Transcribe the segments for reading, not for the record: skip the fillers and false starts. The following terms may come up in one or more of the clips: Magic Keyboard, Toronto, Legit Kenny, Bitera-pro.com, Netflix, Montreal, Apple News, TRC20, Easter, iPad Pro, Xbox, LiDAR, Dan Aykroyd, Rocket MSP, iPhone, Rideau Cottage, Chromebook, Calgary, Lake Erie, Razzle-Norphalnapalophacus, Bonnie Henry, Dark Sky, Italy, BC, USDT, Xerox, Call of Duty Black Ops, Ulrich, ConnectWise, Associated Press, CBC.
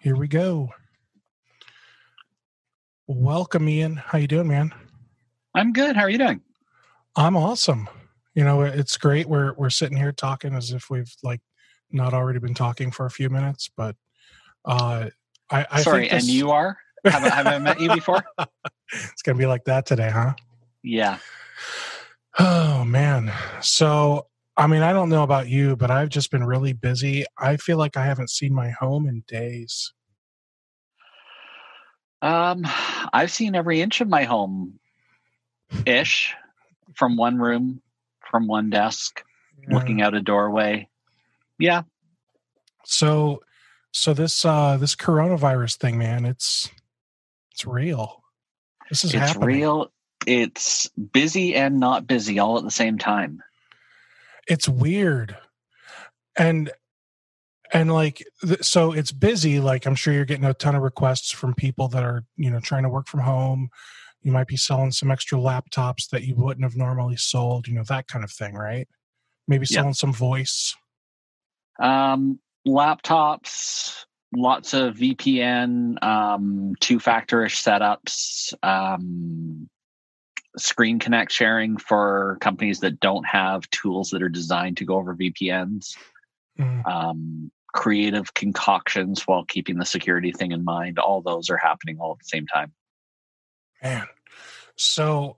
Here we go. Welcome, Ian. How you doing, man? I'm good. How are you doing? I'm awesome. You know, it's great. We're sitting here talking as if we've like not already been talking for a few minutes, but I sorry, think this... and you are? Have I met you before? It's gonna be like that today, huh? Yeah. Oh man. So I mean, I don't know about you, but I've just been really busy. I feel like I haven't seen my home in days. I've seen every inch of my home-ish from one room, from one desk, looking out a doorway. Yeah. So this coronavirus thing, man, it's real. This is happening. It's real. It's busy and not busy all at the same time. It's weird. And like, so it's busy. Like, I'm sure you're getting a ton of requests from people that are, you know, trying to work from home. You might be selling some extra laptops that you wouldn't have normally sold, you know, that kind of thing, right? Maybe selling some voice. Laptops, lots of VPN, two-factor-ish setups, screen connect sharing for companies that don't have tools that are designed to go over VPNs, creative concoctions while keeping the security thing in mind. All those are happening all at the same time. Man. So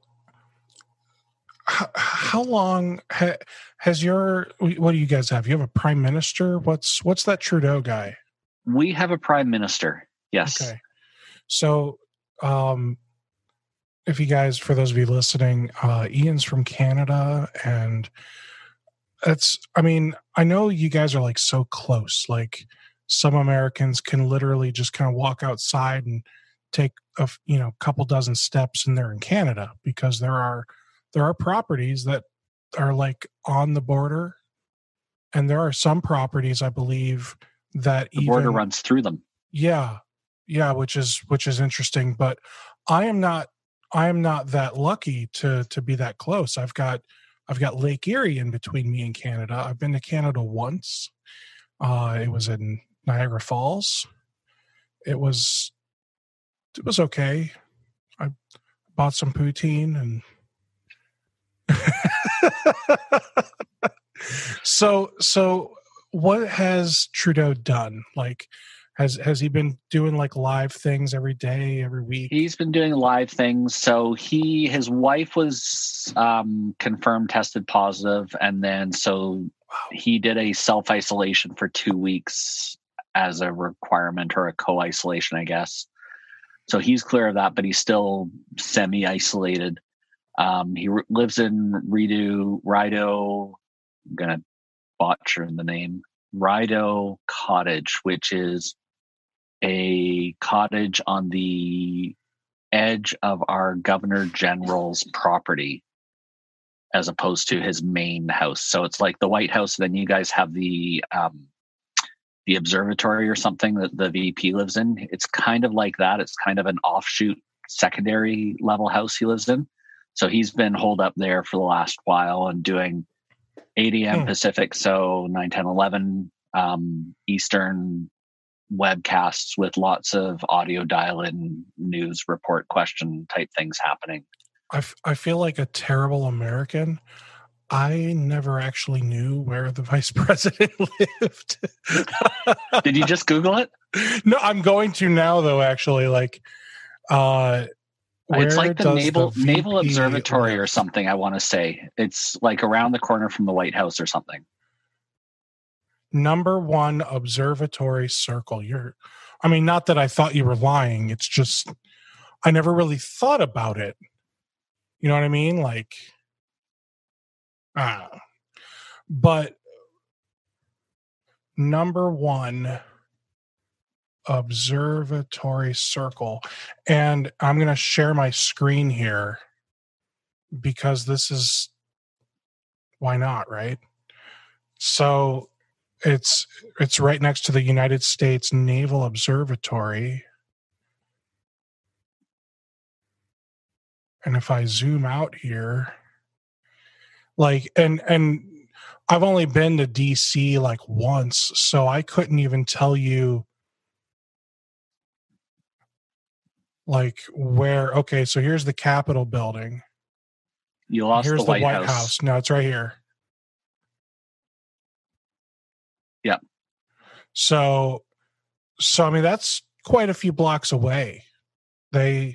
how long has what do you guys have? You have a prime minister? What's that Trudeau guy? We have a prime minister. Yes. Okay. So, if you guys, for those of you listening, Ian's from Canada, and I know you guys are like so close. Like some Americans can literally just kind of walk outside and take a couple dozen steps, and they're in Canada because there are properties that are like on the border, and there are some properties I believe that the border runs through them. Yeah, which is interesting, but I am not that lucky to be that close. I've got Lake Erie in between me and Canada. I've been to Canada once. It was in Niagara Falls. It was okay. I bought some poutine and so what has Trudeau done? Like, Has he been doing like live things every day, every week? He's been doing live things. So his wife was confirmed tested positive, and then he did a self-isolation for 2 weeks as a requirement, or a co-isolation, I guess. So he's clear of that, but he's still semi-isolated. He lives in Rideau. I'm gonna butcher the name. Rideau Cottage, which is a cottage on the edge of our Governor General's property, as opposed to his main house. So it's like the White House, and then you guys have the observatory or something that the VP lives in. It's kind of like that. It's kind of an offshoot secondary level house he lives in. So he's been holed up there for the last while and doing 8 a.m. Pacific, so 9, 10, 11 Eastern webcasts with lots of audio dial-in news report question type things happening. I feel like a terrible American. I never actually knew where the vice president lived. Did you just Google it? No, I'm going to now, though, actually. Like, it's like the Naval Observatory or something, I want to say. It's like around the corner from the White House or something. Number 1 observatory circle. Not that I thought you were lying. It's just, I never really thought about it. You know what I mean? Like, but number 1 observatory circle, and I'm going to share my screen here because this is, why not, right? So it's right next to the United States Naval Observatory, and if I zoom out here, like, and I've only been to DC like once, so I couldn't even tell you like where, okay, so here's the Capitol building. You lost the White House. No, it's right here. Yeah. So I mean, that's quite a few blocks away. They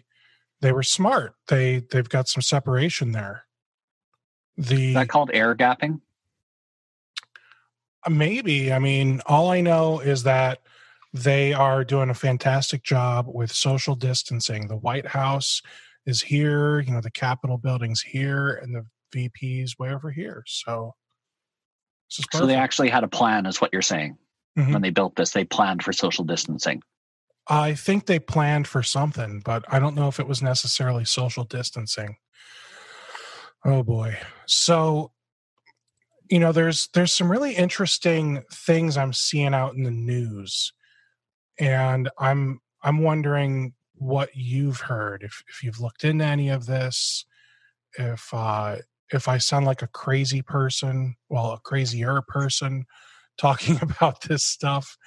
were smart. They've got some separation there. Is that called air gapping? Maybe. I mean, all I know is that they are doing a fantastic job with social distancing. The White House is here, you know, the Capitol building's here, and the VP's way over here. So they actually had a plan, is what you're saying. Mm-hmm. When they built this, they planned for social distancing. I think they planned for something, but I don't know if it was necessarily social distancing. Oh boy. So, you know, there's some really interesting things I'm seeing out in the news, and I'm wondering what you've heard, if you've looked into any of this, if I sound like a crazy person, well, a crazier person talking about this stuff,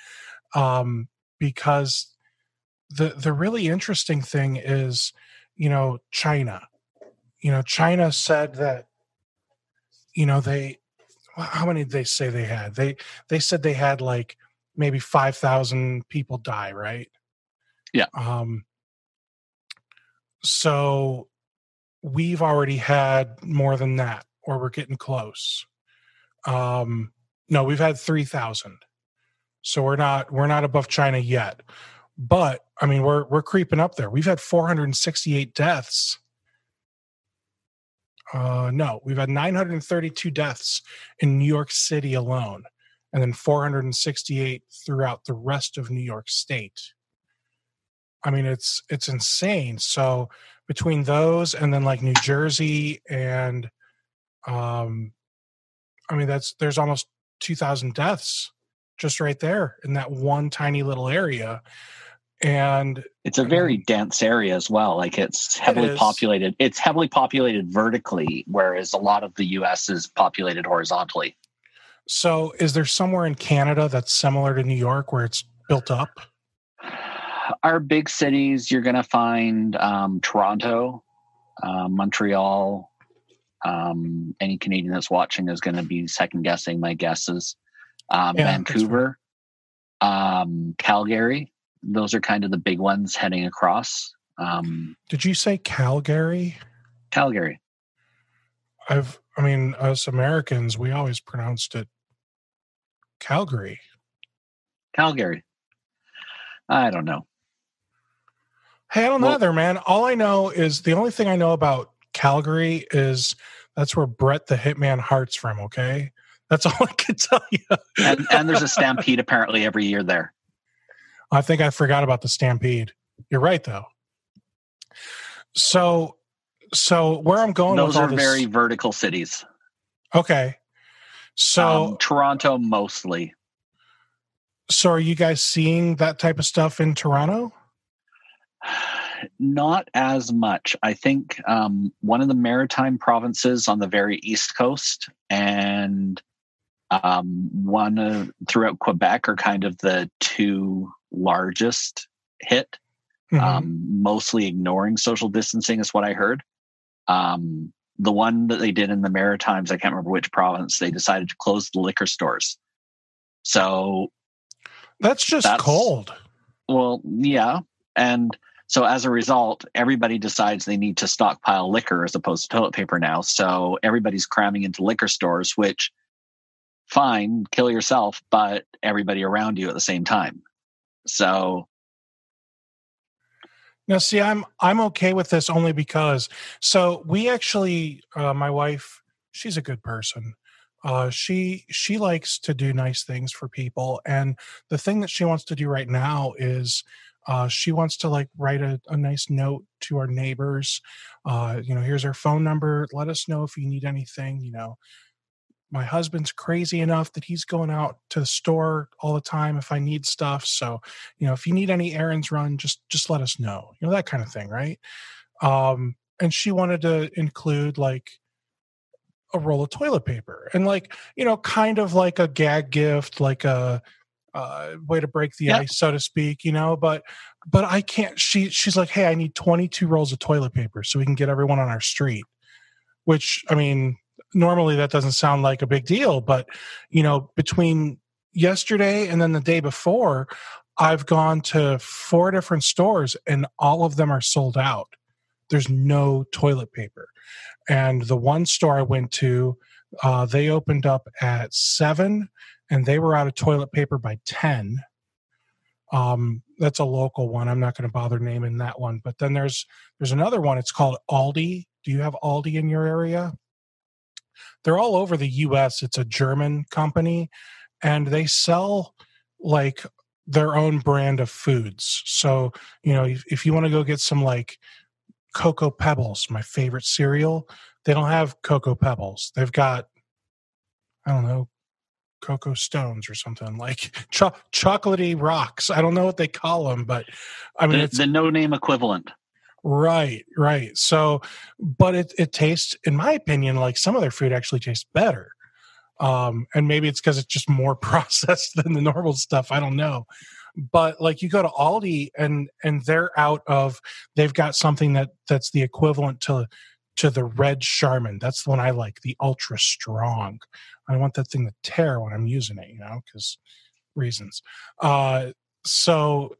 because the really interesting thing is, you know, China said that, you know, how many did they say they had? They said they had like maybe 5,000 people die, right? Yeah. So we've already had more than that, or we're getting close. No, we've had 3,000. So we're not above China yet. But I mean, we're creeping up there. We've had 468 deaths. No, we've had 932 deaths in New York City alone, and then 468 throughout the rest of New York State. I mean, it's insane. So between those and then like New Jersey and, I mean, there's almost 2,000 deaths just right there in that one tiny little area. And it's a very dense area as well. Like it's heavily populated. It's heavily populated vertically, whereas a lot of the US is populated horizontally. So is there somewhere in Canada that's similar to New York where it's built up? Our big cities, you're going to find Toronto, Montreal. Any Canadian that's watching is going to be second guessing my guesses. Vancouver, Calgary. Those are kind of the big ones heading across. Did you say Calgary? Calgary. I mean, us Americans, we always pronounced it Calgary. Calgary. I don't know. Hey, I don't know either, man. All I know is the only thing I know about Calgary is that's where Brett the Hitman Hart's from, okay? That's all I can tell you. and there's a stampede apparently every year there. I think I forgot about the stampede. You're right, though. So where I'm going with all this... Those are very vertical cities. Okay. So... Toronto mostly. So are you guys seeing that type of stuff in Toronto? Not as much. I think one of the maritime provinces on the very east coast and one throughout Quebec are kind of the two... largest hit, mm-hmm. Mostly ignoring social distancing is what I heard. The one that they did in the Maritimes, I can't remember which province, they decided to close the liquor stores. So that's cold. Well, yeah. And so as a result, everybody decides they need to stockpile liquor as opposed to toilet paper now. So everybody's cramming into liquor stores, which fine, kill yourself, but everybody around you at the same time. So now, see, I'm okay with this only because. So we actually, my wife, she's a good person. She likes to do nice things for people, and the thing that she wants to do right now is she wants to like write a nice note to our neighbors. You know, here's our phone number. Let us know if you need anything. You know, my husband's crazy enough that he's going out to the store all the time if I need stuff. So, you know, if you need any errands run, just let us know, you know, that kind of thing. Right. And she wanted to include like a roll of toilet paper and like, you know, kind of like a gag gift, like a way to break the ice, so to speak, you know, but But I can't. She's like, hey, I need 22 rolls of toilet paper so we can get everyone on our street. Which, I mean, normally that doesn't sound like a big deal, but you know, between yesterday and then the day before, I've gone to 4 different stores and all of them are sold out. There's no toilet paper. And the one store I went to, they opened up at 7 and they were out of toilet paper by 10. That's a local one. I'm not going to bother naming that one. But then there's another one. It's called Aldi. Do you have Aldi in your area? They're all over the U.S. It's a German company, and they sell like their own brand of foods. So, you know, if you want to go get some like Cocoa Pebbles, my favorite cereal, they don't have Cocoa Pebbles. They've got, I don't know, Cocoa Stones or something, like chocolatey rocks. I don't know what they call them, but I mean, it's the no-name equivalent. Right. So, but it tastes, in my opinion, like some of their food actually tastes better. And maybe it's because it's just more processed than the normal stuff. I don't know. But like you go to Aldi and they're out of, they've got something that's the equivalent to the red Charmin. That's the one I like, the ultra strong. I want that thing to tear when I'm using it, you know, because reasons. So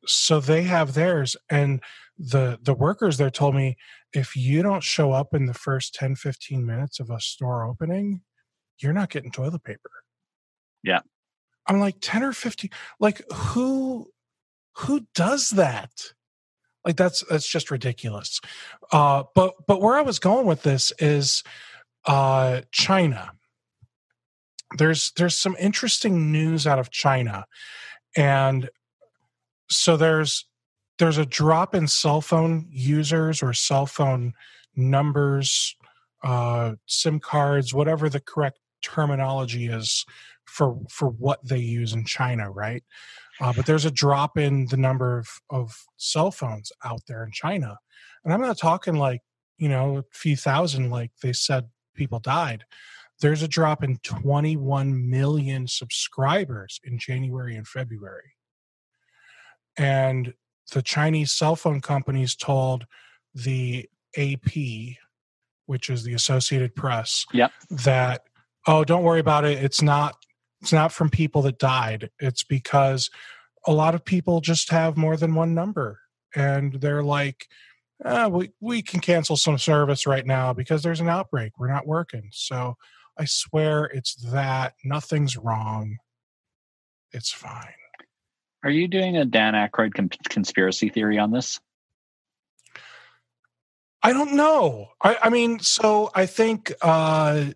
they have theirs, and the workers there told me, if you don't show up in the first 10, 15 minutes of a store opening, you're not getting toilet paper. Yeah. I'm like, 10 or 15, like who does that? Like that's just ridiculous. But where I was going with this is China. There's some interesting news out of China. And so there's a drop in cell phone users or cell phone numbers, SIM cards, whatever the correct terminology is for what they use in China, right? But there's a drop in the number of cell phones out there in China. And I'm not talking like, you know, a few thousand, like they said people died. There's a drop in 21 million subscribers in January and February. And the Chinese cell phone companies told the AP, which is the Associated Press, yep, that, oh, don't worry about it. It's not from people that died. It's because a lot of people just have more than one number. And they're like, we can cancel some service right now because there's an outbreak. We're not working. So I swear it's that. Nothing's wrong. It's fine. Are you doing a Dan Aykroyd conspiracy theory on this? I don't know. I mean, so I think I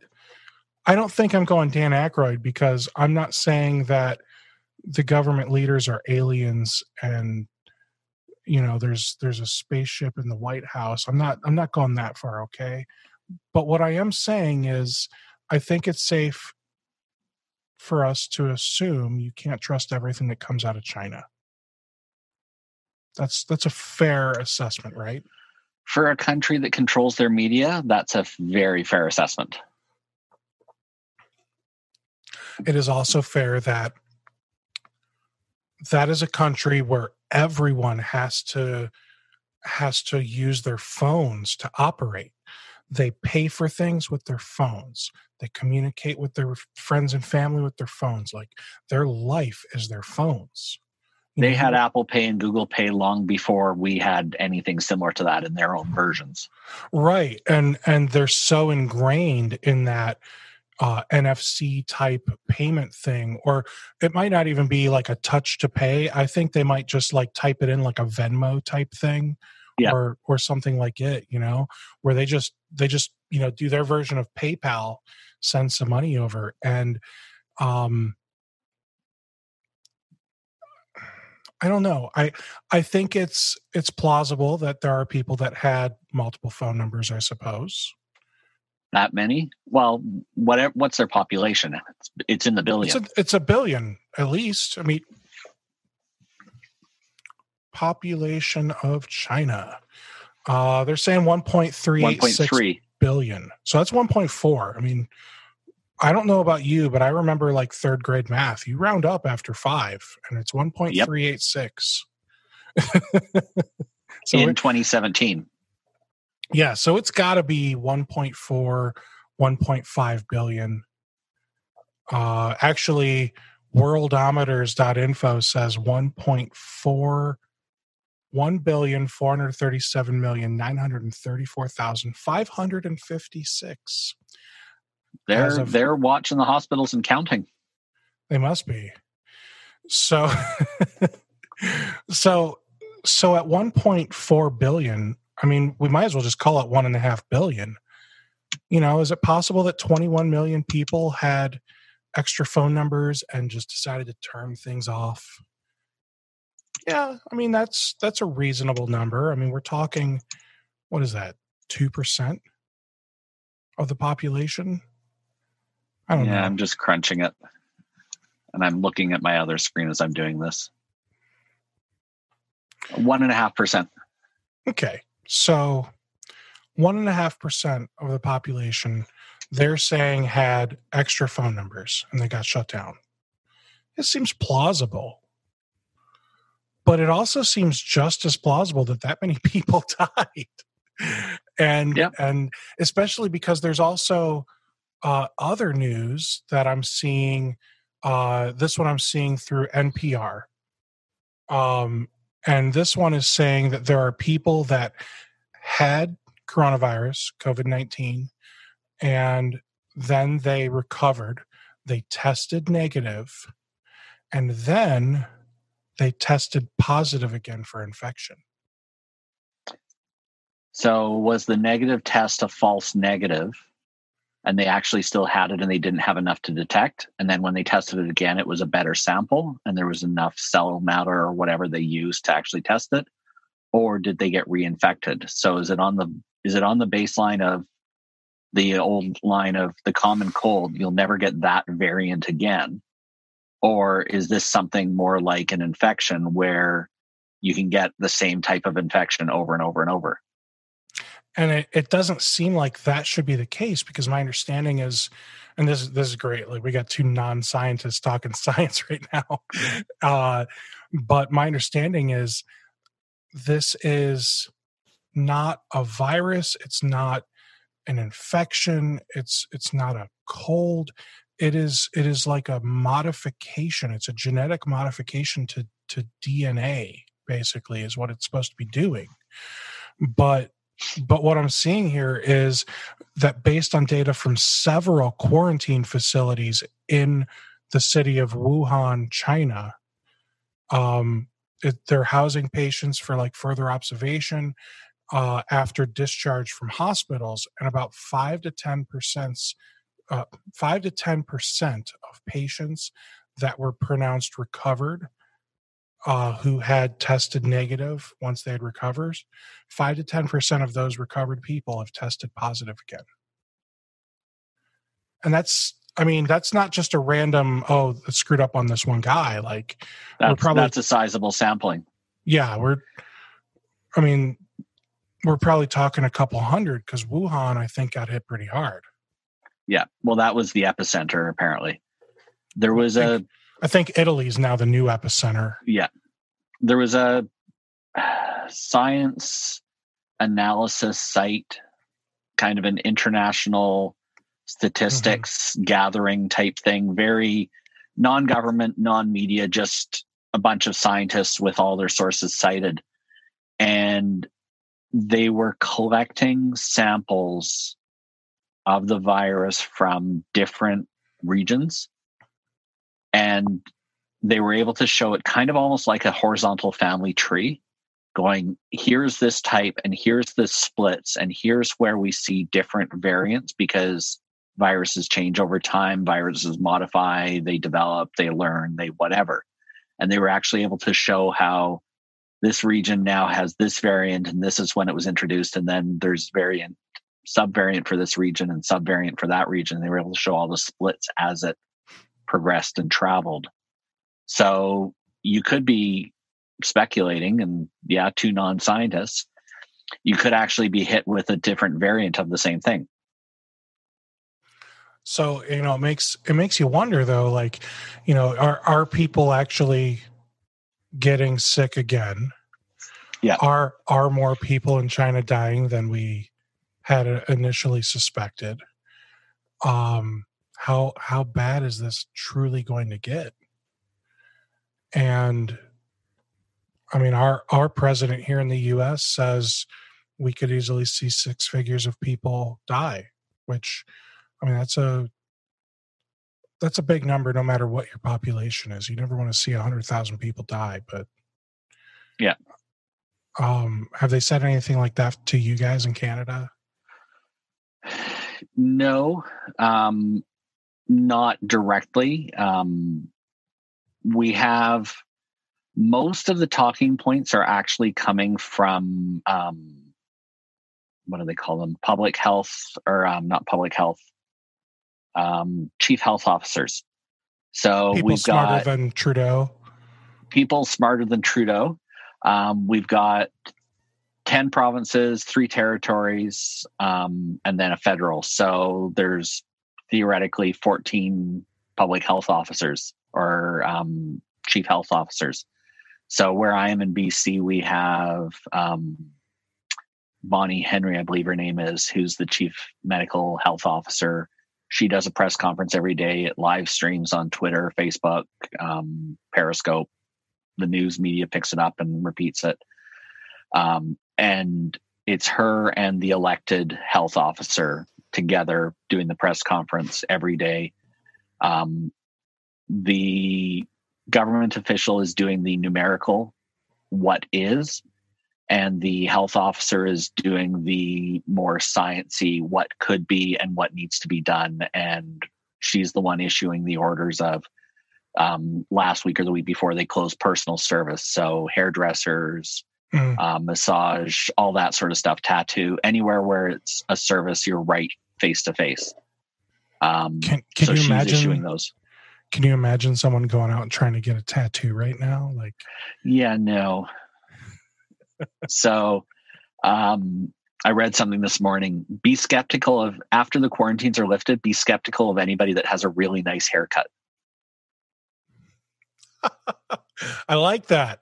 don't think I'm going Dan Aykroyd, because I'm not saying that the government leaders are aliens and, you know, there's a spaceship in the White House. I'm not going that far, okay? But what I am saying is I think it's safe for us to assume you can't trust everything that comes out of China. That's a fair assessment, right? For a country that controls their media, that's a very fair assessment. It is also fair that that is a country where everyone has to use their phones to operate. They pay for things with their phones. They communicate with their friends and family with their phones. Like, their life is their phones. They had Apple Pay and Google Pay long before we had anything similar to that in their own versions. Right. And they're so ingrained in that NFC type payment thing, or it might not even be like a touch to pay. I think they might just like type it in like a Venmo type thing. Yeah. Or something like it, you know, where they just, you know, do their version of PayPal, send some money over. And I don't know. I think it's plausible that there are people that had multiple phone numbers, I suppose. That many? Well, what's their population? It's in the billions. It's a billion, at least. I mean, population of China. They're saying 1.3 billion. So that's 1.4. I mean, I don't know about you, but I remember like third grade math. You round up after 5 and it's 1.386. So in 2017. Yeah, so it's got to be 1.4, 1.5 billion. Actually, worldometers.info says 1,437,934,556. They're watching the hospitals and counting. They must be. So so at 1.4 billion, I mean, we might as well just call it 1.5 billion. You know, is it possible that 21 million people had extra phone numbers and just decided to turn things off? Yeah, I mean, that's a reasonable number. I mean, we're talking, what is that, 2% of the population? I don't know. Yeah, I'm just crunching it. And I'm looking at my other screen as I'm doing this. 1.5%. Okay, so 1.5% of the population, they're saying, had extra phone numbers and they got shut down. It seems plausible. But it also seems just as plausible that that many people died. And especially because there's also other news that I'm seeing. This one I'm seeing through NPR. And this one is saying that there are people that had coronavirus, COVID-19, and then they recovered. They tested negative, and then they tested positive again for infection. So was the negative test a false negative, and they actually still had it and they didn't have enough to detect? And then when they tested it again, it was a better sample and there was enough cell matter or whatever they used to actually test it? Or did they get reinfected? So is it on the baseline of the old line of the common cold, you'll never get that variant again? Or is this something more like an infection where you can get the same type of infection over and over and over? And it doesn't seem like that should be the case, because my understanding is, and this is great, like we got two non-scientists talking science right now. But my understanding is this is not a virus. It's not an infection. It's not a cold. It is like a modification. It's a genetic modification to DNA, basically, is what it's supposed to be doing. But what I'm seeing here is that based on data from several quarantine facilities in the city of Wuhan, China, they're housing patients for like further observation after discharge from hospitals, and about 5 to 10% of patients that were pronounced recovered, who had tested negative once they had recovered, 5 to 10% of those recovered people have tested positive again. And that's not just a random, oh, it screwed up on this one guy. Like, that's a sizable sampling. Yeah, we're probably talking a couple hundred, because Wuhan, I think, got hit pretty hard. Yeah, well, that was the epicenter, apparently. There was I think Italy is now the new epicenter. Yeah. There was a science analysis site, kind of an international statistics gathering type thing, very non-government, non-media, just a bunch of scientists with all their sources cited. And they were collecting samples of the virus from different regions. And they were able to show it kind of almost like a horizontal family tree, going, here's this type and here's the splits and here's where we see different variants, because viruses change over time, viruses modify, they develop, they learn, they whatever. And they were actually able to show how this region now has this variant and this is when it was introduced, and then there's variant, subvariant for this region and subvariant for that region. They were able to show all the splits as it progressed and traveled. So you could be speculating, and yeah, two non-scientists, you could actually be hit with a different variant of the same thing. So, you know, it makes you wonder though, like, you know, are people actually getting sick again? Yeah. Are more people in China dying than we had initially suspected? How bad is this truly going to get? And I mean, our president here in the U.S. says we could easily see six figures of people die, which, I mean, that's a big number no matter what your population is. You never want to see 100,000 people die, but yeah. Have they said anything like that to you guys in Canada? No, not directly. We have most of the talking points are actually coming from, what do they call them? Public health, or not public health, chief health officers. So people we've got smarter than Trudeau. People smarter than Trudeau. We've got 10 provinces, 3 territories, and then a federal. So there's theoretically 14 public health officers or chief health officers. So where I am in BC, we have Bonnie Henry, I believe her name is, who's the chief medical health officer. She does a press conference every day. It live streams on Twitter, Facebook, Periscope. The news media picks it up and repeats it. And it's her and the elected health officer together doing the press conference every day. The government official is doing the numerical what is, and the health officer is doing the more sciencey what could be and what needs to be done. And she's the one issuing the orders of last week or the week before they closed personal service. So hairdressers, massage, all that sort of stuff, tattoo, anywhere where it's a service, you're right face to face. So she's issuing those. Can you imagine someone going out and trying to get a tattoo right now? Like, yeah, no. So, I read something this morning. Be skeptical of, after the quarantines are lifted, be skeptical of anybody that has a really nice haircut. I like that.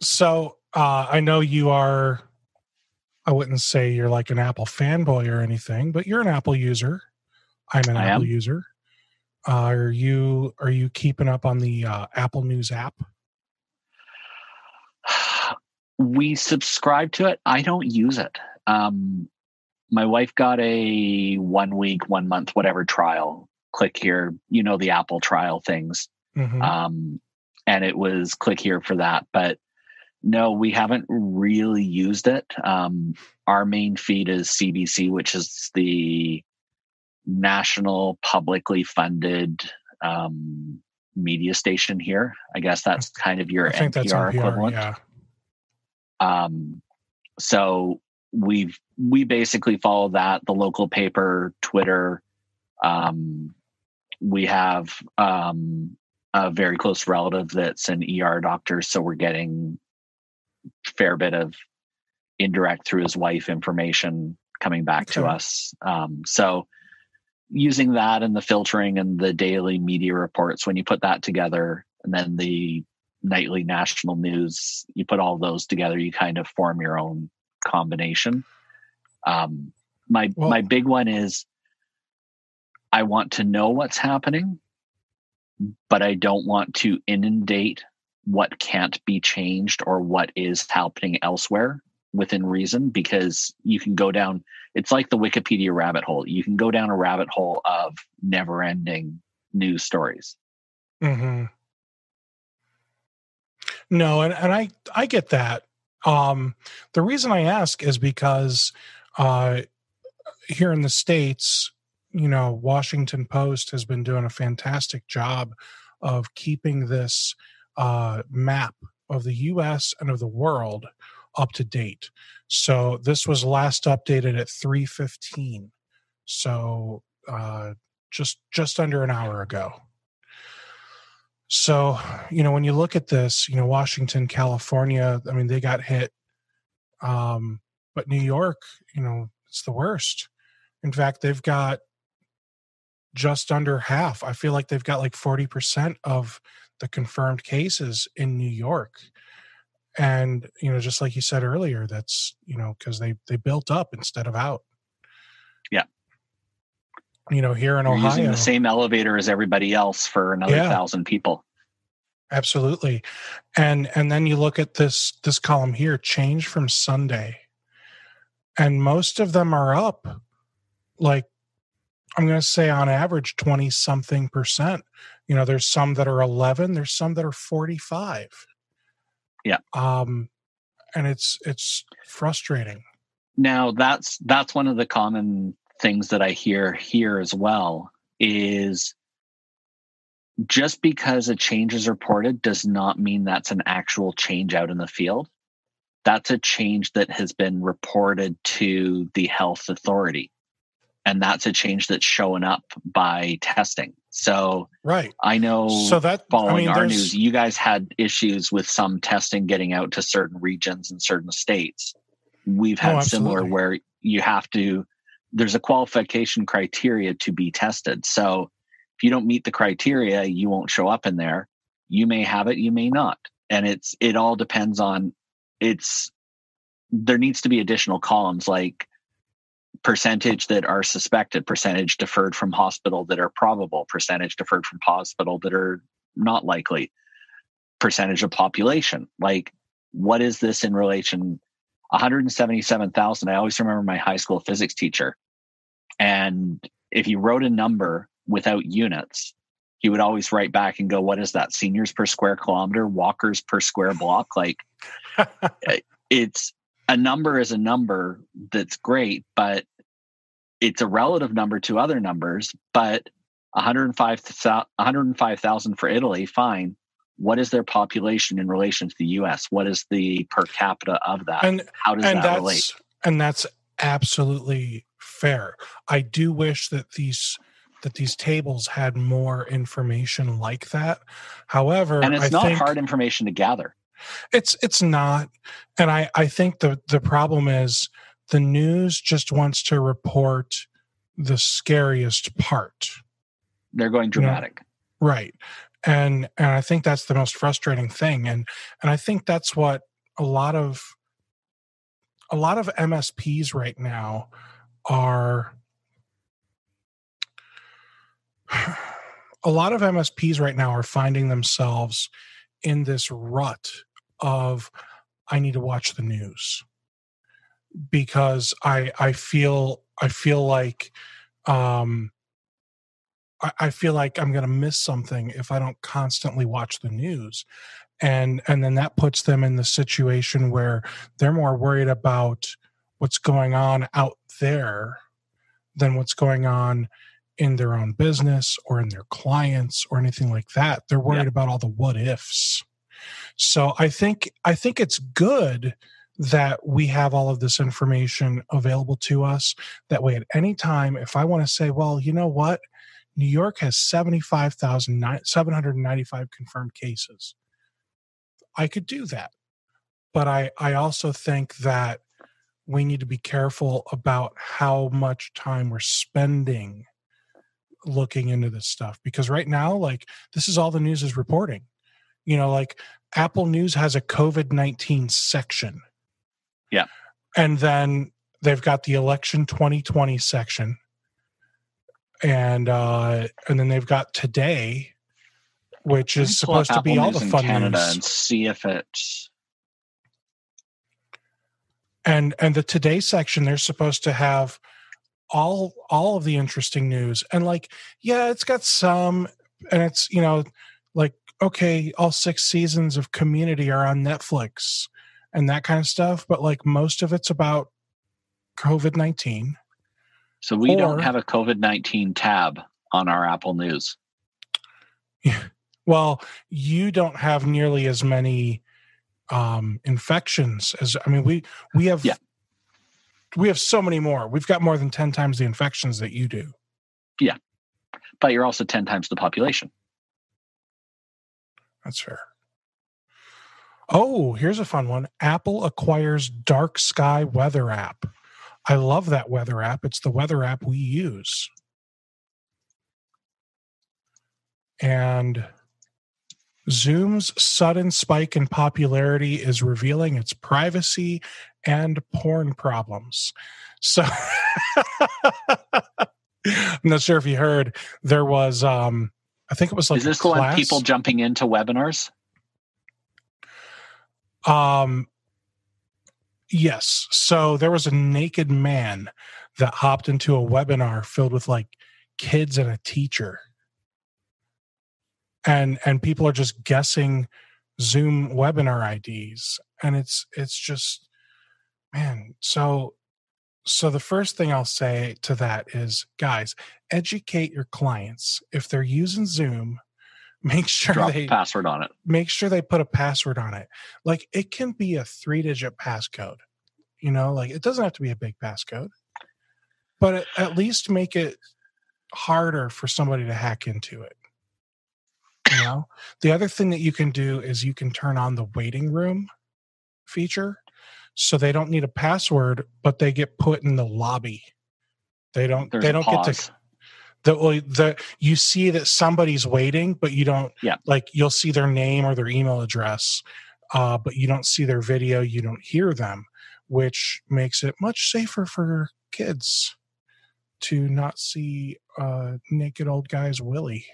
So, I know you are, I wouldn't say you're like an Apple fanboy or anything, but you're an Apple user. I am an Apple user. Are you keeping up on the Apple News app? We subscribe to it. I don't use it. My wife got a 1 week, 1 month, whatever trial. Click here. You know, the Apple trial things. Mm-hmm. And it was click here for that. But no, we haven't really used it. Our main feed is CBC, which is the national publicly funded media station here. I guess that's kind of your NPR equivalent. Yeah. So we basically follow that, the local paper, Twitter. We have a very close relative that's an ER doctor, so we're getting a fair bit of indirect through his wife information coming back to us. So using that and the filtering and the daily media reports, when you put that together, and then the nightly national news, you put all those together, you kind of form your own combination. My big one is I want to know what's happening, but I don't want to inundate what can't be changed or what is happening elsewhere within reason, because you can go down, it's like the Wikipedia rabbit hole. You can go down a rabbit hole of never-ending news stories. Mm-hmm. No, and I get that. The reason I ask is because here in the States, you know, Washington Post has been doing a fantastic job of keeping this map of the U.S. and of the world up to date. So this was last updated at 3:15. So just under an hour ago. So, you know, when you look at this, you know, Washington, California, I mean, they got hit. But New York, you know, it's the worst. In fact, they've got just under half. I feel like they've got like 40% of the confirmed cases in New York. And, you know, just like you said earlier, that's, you know, because they built up instead of out. Yeah. You know, here in Ohio, you're using the same elevator as everybody else for another 1,000 people. Absolutely. And then you look at this column here, change from Sunday. And most of them are up, like, I'm going to say on average 20-something%. You know, there's some that are 11, there's some that are 45. Yeah. And it's frustrating. Now that's one of the common things that I hear here as well is just because a change is reported does not mean that's an actual change out in the field. That's a change that has been reported to the health authority. And that's a change that's shown up by testing. So right. I know following our news, you guys had issues with some testing getting out to certain regions and certain states. We've had similar where you have to, there's a qualification criteria to be tested. So if you don't meet the criteria, you won't show up in there. You may have it, you may not. And it all depends on, there needs to be additional columns like percentage that are suspected, percentage deferred from hospital that are probable, percentage deferred from hospital that are not likely, percentage of population. Like, what is this in relation? 177,000. I always remember my high school physics teacher. And if you wrote a number without units, he would always write back and go, what is that? Seniors per square kilometer, walkers per square block? Like, a number is a number that's great, but it's a relative number to other numbers. But 105,000 for Italy, fine. What is their population in relation to the U.S.? What is the per capita of that? And how does that relate? And that's absolutely fair. I do wish that these tables had more information like that. However, and it's not hard information to gather. It's not. And I think the problem is the news just wants to report the scariest part. They're going dramatic. You know? Right. And I think that's the most frustrating thing. And I think that's what a lot of MSPs right now are. A lot of MSPs right now are finding themselves in this rut of, I need to watch the news because I feel like I'm going to miss something if I don't constantly watch the news, and then that puts them in the situation where they're more worried about what's going on out there than what's going on in their own business or in their clients or anything like that. They're worried about all the what ifs. So I think it's good that we have all of this information available to us. That way at any time, if I want to say, well, you know what? New York has 75,795 confirmed cases. I could do that. But I also think that we need to be careful about how much time we're spending looking into this stuff, because right now, like, this is all the news is reporting. You know, like Apple News has a COVID-19 section. Yeah. And then they've got the election 2020 section. And then they've got today, which is supposed to be all the fun news. And see if it. And the today section, they're supposed to have all of the interesting news, and like, yeah, it's got some, and it's, you know, like, okay, all 6 seasons of Community are on Netflix and that kind of stuff, but like most of it's about COVID-19. So we don't have a COVID-19 tab on our Apple News. Yeah, well, you don't have nearly as many infections as, I mean, we have. Yeah. We have so many more. We've got more than 10 times the infections that you do. Yeah. But you're also 10 times the population. That's fair. Oh, here's a fun one. Apple acquires Dark Sky weather app. I love that weather app. It's the weather app we use. And Zoom's sudden spike in popularity is revealing its privacy and porn problems. So I'm not sure if you heard, there was, I think it was like, is this the one, people jumping into webinars? Yes. So there was a naked man that hopped into a webinar filled with like kids and a teacher. And people are just guessing Zoom webinar IDs. And it's just, man. So the first thing I'll say to that is, guys, educate your clients. If they're using Zoom, make sure they drop a password on it. Make sure they put a password on it. Like, it can be a 3-digit passcode. You know, like, it doesn't have to be a big passcode, but at least make it harder for somebody to hack into it. You know, the other thing that you can do is you can turn on the waiting room feature, so they don't need a password, but they get put in the lobby. You see that somebody's waiting, but you don't, like, you'll see their name or their email address, but you don't see their video, you don't hear them, which makes it much safer for kids to not see naked old guy's willy.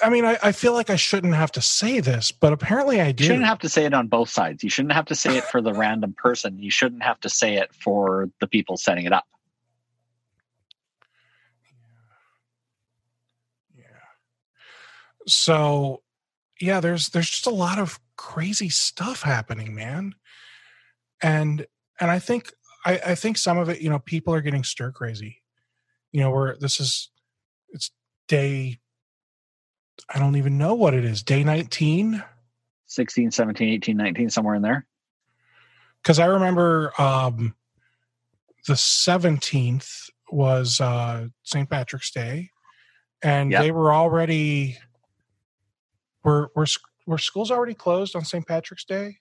I mean, I feel like I shouldn't have to say this, but apparently I do. You shouldn't have to say it on both sides. You shouldn't have to say it for the random person. You shouldn't have to say it for the people setting it up. Yeah. So, yeah, there's just a lot of crazy stuff happening, man. And I think some of it, you know, people are getting stir crazy. You know, it's day, I don't even know what it is. Day 19? 16, 17, 18, 19, somewhere in there. Because I remember the 17th was St. Patrick's Day. And they were already... Were schools already closed on St. Patrick's Day?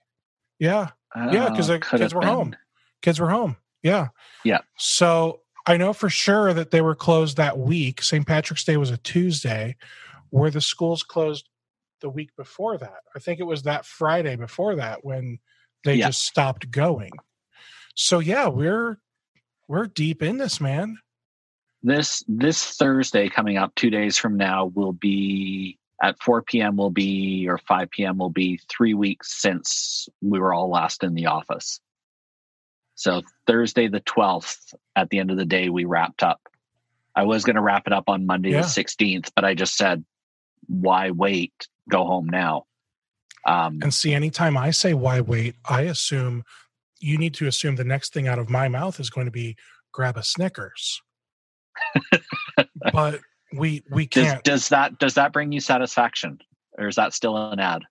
Yeah. Yeah, because the kids were home. Kids were home. Yeah. Yeah. So I know for sure that they were closed that week. St. Patrick's Day was a Tuesday. Were the schools closed the week before that? I think it was that Friday before that when they just stopped going. So yeah, we're deep in this, man. This Thursday coming up, 2 days from now, will be at 4 p.m. will be, or 5 p.m. will be 3 weeks since we were all last in the office. So Thursday the 12th, at the end of the day, we wrapped up. I was going to wrap it up on Monday the 16th, but I just said, why wait? Go home now. And see, anytime I say why wait, I assume you need to assume the next thing out of my mouth is going to be grab a Snickers. But we can't. Does that bring you satisfaction, or is that still an ad?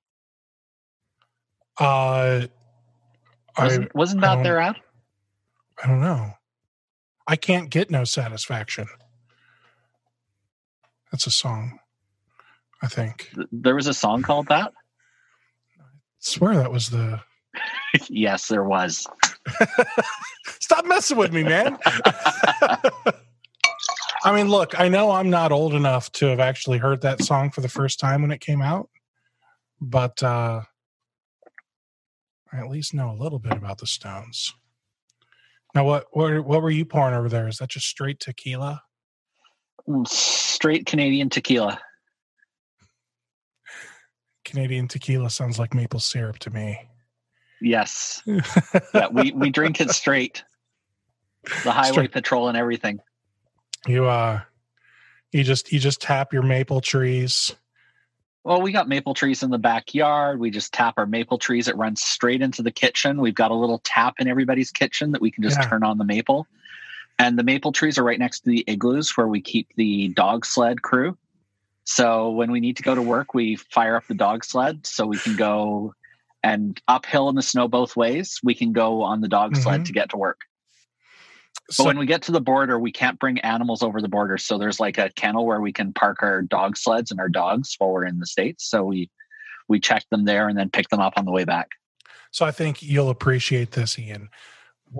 Wasn't that their ad? I don't know. I can't get no satisfaction. That's a song, I think. There was a song called that? I swear that was the... Yes, there was. Stop messing with me, man. I mean, look, I know I'm not old enough to have actually heard that song for the first time when it came out, but I at least know a little bit about the Stones. Now, what were you pouring over there? Is that just straight tequila? Straight Canadian tequila. Canadian tequila sounds like maple syrup to me. Yes. Yeah, we drink it straight. The highway patrol and everything. You just tap your maple trees. Well, we got maple trees in the backyard. We just tap our maple trees. It runs straight into the kitchen. We've got a little tap in everybody's kitchen that we can just turn on the maple. And the maple trees are right next to the igloos where we keep the dog sled crew. So when we need to go to work, we fire up the dog sled so we can go, and uphill in the snow both ways, we can go on the dog sled to get to work. But when we get to the border, we can't bring animals over the border. So there's like a kennel where we can park our dog sleds and our dogs while we're in the States. So we check them there and then pick them up on the way back. So I think you'll appreciate this, Ian.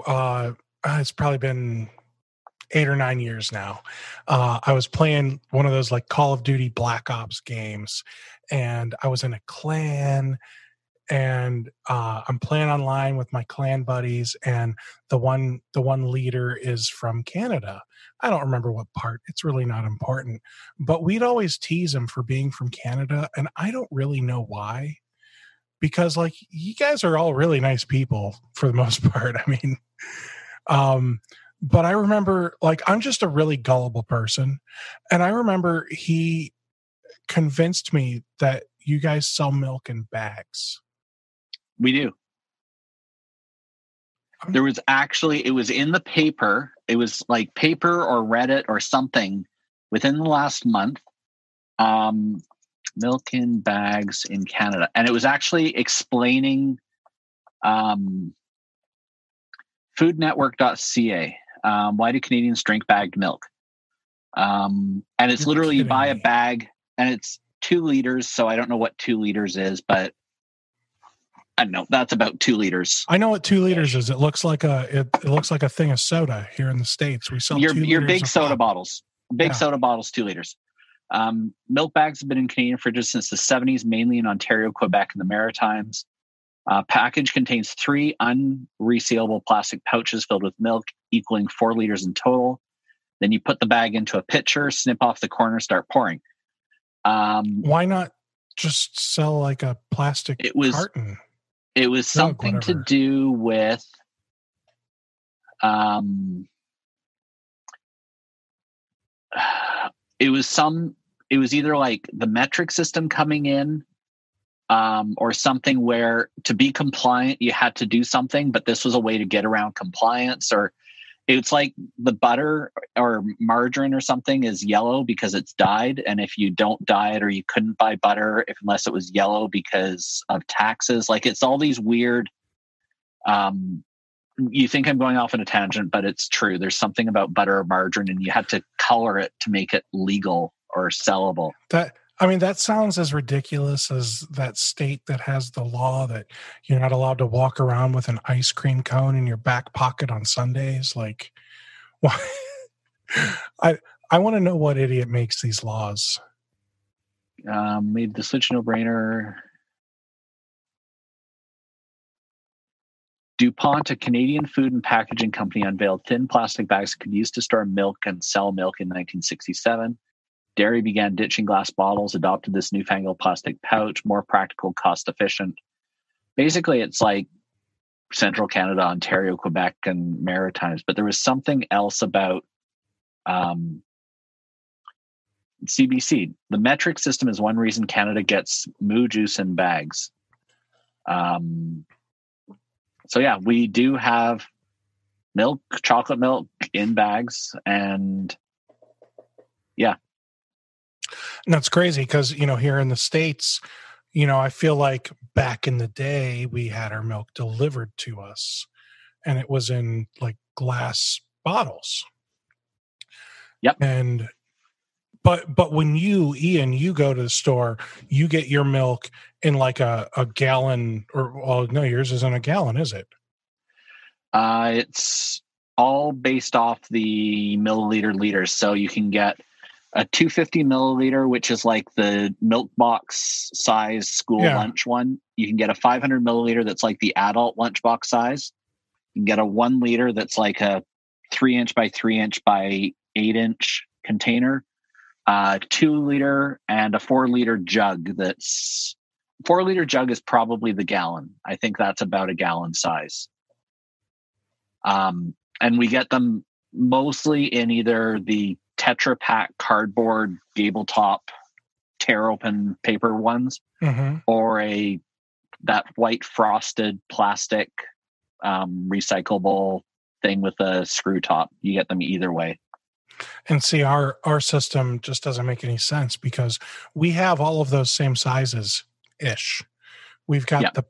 It's probably been 8 or 9 years now. I was playing one of those like Call of Duty Black Ops games, and I was in a clan, and I'm playing online with my clan buddies, and the one leader is from Canada. I don't remember what part. It's really not important. But we'd always tease him for being from Canada, and I don't really know why. Because, like, you guys are all really nice people for the most part. I mean, but I remember, like, I'm just a really gullible person. And I remember he convinced me that you guys sell milk in bags. We do. There was actually, it was in the paper. It was like paper or Reddit or something within the last month. Milk in bags in Canada. And it was actually explaining foodnetwork.ca. Why do Canadians drink bagged milk? And it's literally you buy a bag and it's 2 liters. So I don't know what 2 liters is, but I don't know. That's about 2 liters. I know what 2 liters is. It looks like a thing of soda here in the States. We sell your big soda bottles. Big soda bottles, 2 liters. Milk bags have been in Canadian fridges since the 70s, mainly in Ontario, Quebec, and the Maritimes. Package contains 3 unresealable plastic pouches filled with milk, equaling 4 liters in total. Then you put the bag into a pitcher, snip off the corner, start pouring. Why not just sell like a plastic carton? It was something to do with... It was either like the metric system coming in or something where to be compliant, you had to do something, but this was a way to get around compliance. Or it's like the butter or margarine or something is yellow because it's dyed. And if you don't dye it, or you couldn't buy butter unless it was yellow because of taxes, like it's all these weird, you think I'm going off on a tangent, but it's true. There's something about butter or margarine, and you had to color it to make it legal or sellable. That sounds as ridiculous as that state that has the law that you're not allowed to walk around with an ice cream cone in your back pocket on Sundays. Like, why? I want to know what idiot makes these laws. Made the switch no-brainer. DuPont, a Canadian food and packaging company, unveiled thin plastic bags that could be used to store milk and sell milk in 1967. Dairy began ditching glass bottles, adopted this newfangled plastic pouch, more practical, cost-efficient. Basically, it's like Central Canada, Ontario, Quebec, and Maritimes. But there was something else about CBC. The metric system is one reason Canada gets moo juice in bags. So yeah, we do have milk, chocolate milk in bags, and yeah. And that's crazy because, you know, here in the States, you know, I feel like back in the day we had our milk delivered to us and it was in like glass bottles. Yep. And but when you, Ian, you go to the store, you get your milk in like a gallon, or, well, no, yours isn't a gallon, is it? It's all based off the milliliter liters. So you can get a 250 milliliter, which is like the milk box size school lunch one. You can get a 500 milliliter that's like the adult lunchbox size. You can get a 1 liter that's like a 3-inch by 3-inch by 8-inch container. 2 liter and a 4 liter jug. That's 4 liter jug is probably the gallon. I think that's about a gallon size. And we get them mostly in either the Tetra Pak cardboard gable top tear open paper ones, or that white frosted plastic recyclable thing with a screw top. You get them either way. And see, our system just doesn't make any sense because we have all of those same sizes ish. We've got the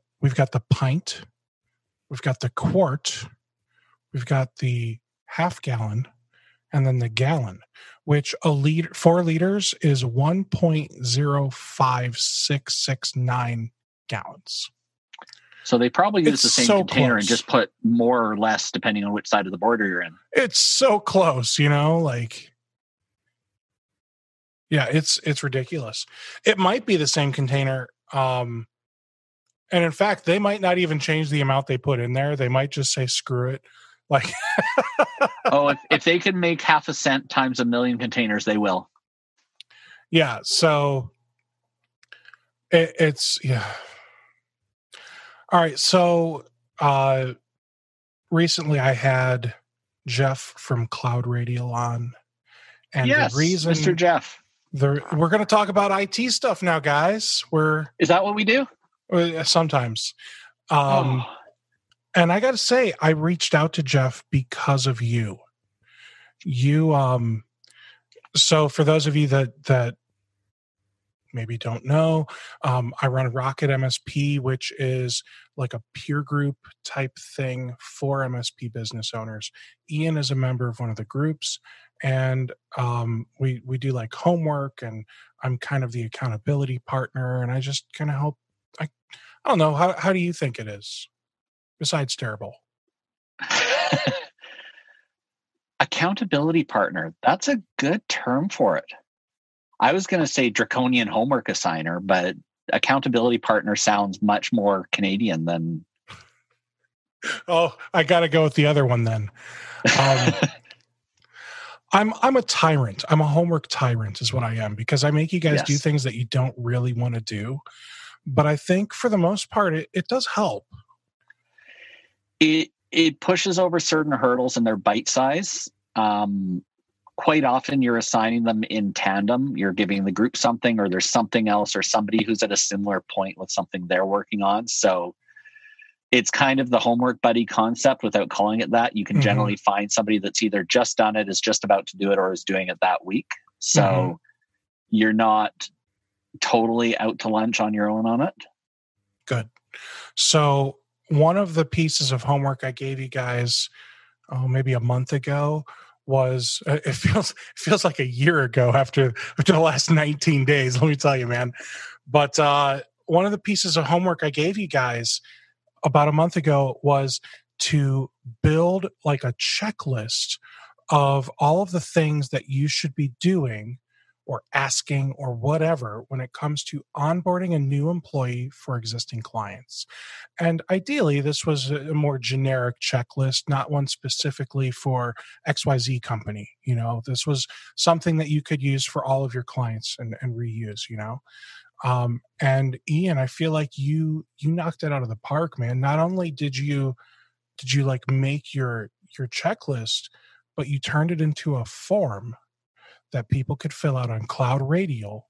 pint, we've got the quart, we've got the half gallon, and then the gallon, which 4 liters is 1.05669 gallons. So they probably use the same container and just put more or less depending on which side of the border you're in. It's so close, you know, like, yeah, it's ridiculous. It might be the same container. And in fact, they might not even change the amount they put in there. They might just say, screw it. Like, oh, if they can make half a cent times a million containers, they will. Yeah. So it's, yeah. All right, so recently I had Jeff from CloudRadio on, and yes, the reason, Mr. Jeff, we're going to talk about IT stuff now, guys. Is that what we do? Sometimes, and I got to say, I reached out to Jeff because of you. So for those of you that maybe don't know, I run a Rocket MSP, which is like a peer group type thing for MSP business owners. Ian is a member of one of the groups, and we do like homework, and I'm kind of the accountability partner, and I just kind of help. I don't know, how do you think it is, besides terrible? Accountability partner, that's a good term for it. I was going to say draconian homework assigner, but accountability partner sounds much more Canadian than... Oh, I got to go with the other one then. I'm a tyrant. I'm a homework tyrant is what I am, because I make you guys do things that you don't really want to do. But I think for the most part, it does help. It pushes over certain hurdles in their bite size. Quite often you're assigning them in tandem. You're giving the group something, or there's something else, or somebody who's at a similar point with something they're working on. So it's kind of the homework buddy concept without calling it that. You can generally find somebody that's either just done it, is just about to do it, or is doing it that week. So you're not totally out to lunch on your own on it. Good. So one of the pieces of homework I gave you guys, maybe a month ago, was it feels like a year ago after the last 19 days, let me tell you, man. But one of the pieces of homework I gave you guys about a month ago was to build like a checklist of all of the things that you should be doing or asking or whatever when it comes to onboarding a new employee for existing clients. And ideally, this was a more generic checklist, not one specifically for XYZ company. You know, this was something that you could use for all of your clients and reuse, you know. And Ian, I feel like you knocked it out of the park, man. Not only did you like make your checklist, but you turned it into a form that people could fill out on CloudRadio,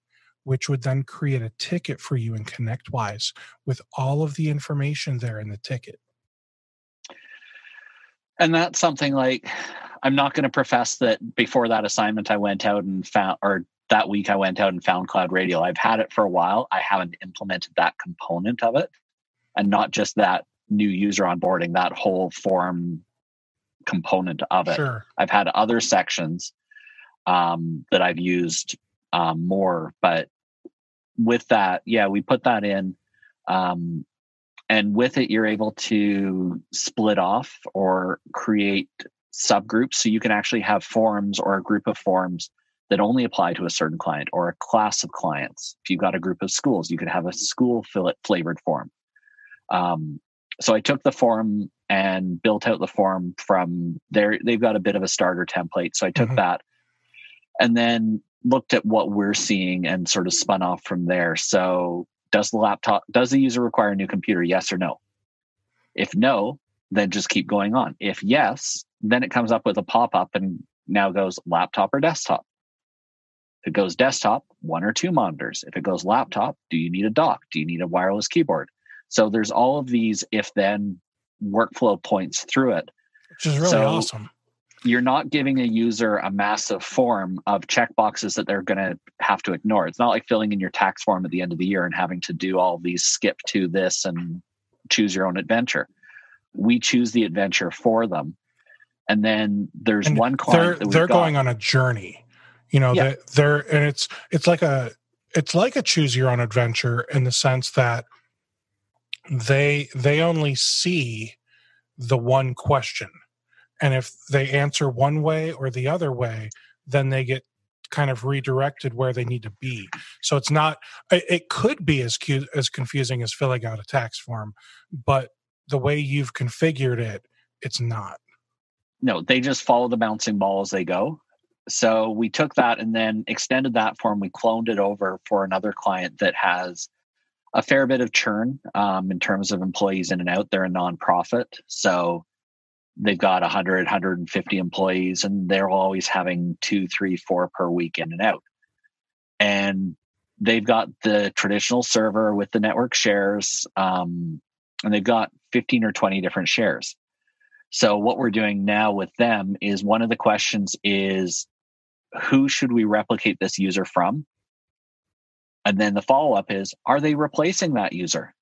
which would then create a ticket for you in ConnectWise with all of the information there in the ticket. And that's something like, I'm not going to profess that before that assignment I went out and found, or that week I went out and found CloudRadio. I've had it for a while. I haven't implemented that component of it. And not just that new user onboarding, that whole form component of it. Sure. I've had other sections that I've used more, but with that, yeah, we put that in, and with it, you're able to split off or create subgroups, so you can actually have forms or a group of forms that only apply to a certain client or a class of clients. If you've got a group of schools, you could have a school flavored form. So I took the form and built out the form from there. They've got a bit of a starter template, so I took that. And then looked at what we're seeing and sort of spun off from there. So does the user require a new computer? Yes or no? If no, then just keep going on. If yes, then it comes up with a pop-up and now goes laptop or desktop. If it goes desktop, one or two monitors. If it goes laptop, do you need a dock? Do you need a wireless keyboard? So there's all of these if-then workflow points through it. Which is really awesome. You're not giving a user a massive form of checkboxes that they're going to have to ignore. It's not like filling in your tax form at the end of the year and having to do all these skip to this and choose your own adventure. We choose the adventure for them. And then there's one client that they're going on a journey, you know, and it's like a choose your own adventure in the sense that they only see the one question. And if they answer one way or the other way, then they get kind of redirected where they need to be. So it's not, it could be as confusing as filling out a tax form, but the way you've configured it, it's not. No, they just follow the bouncing ball as they go. So we took that and then extended that form. We cloned it over for another client that has a fair bit of churn in terms of employees in and out. They're a nonprofit. So they've got 100, 150 employees, and they're always having 2, 3, 4 per week in and out. And they've got the traditional server with the network shares, and they've got 15 or 20 different shares. So what we're doing now with them is one of the questions is, who should we replicate this user from? And then the follow-up is, are they replacing that user?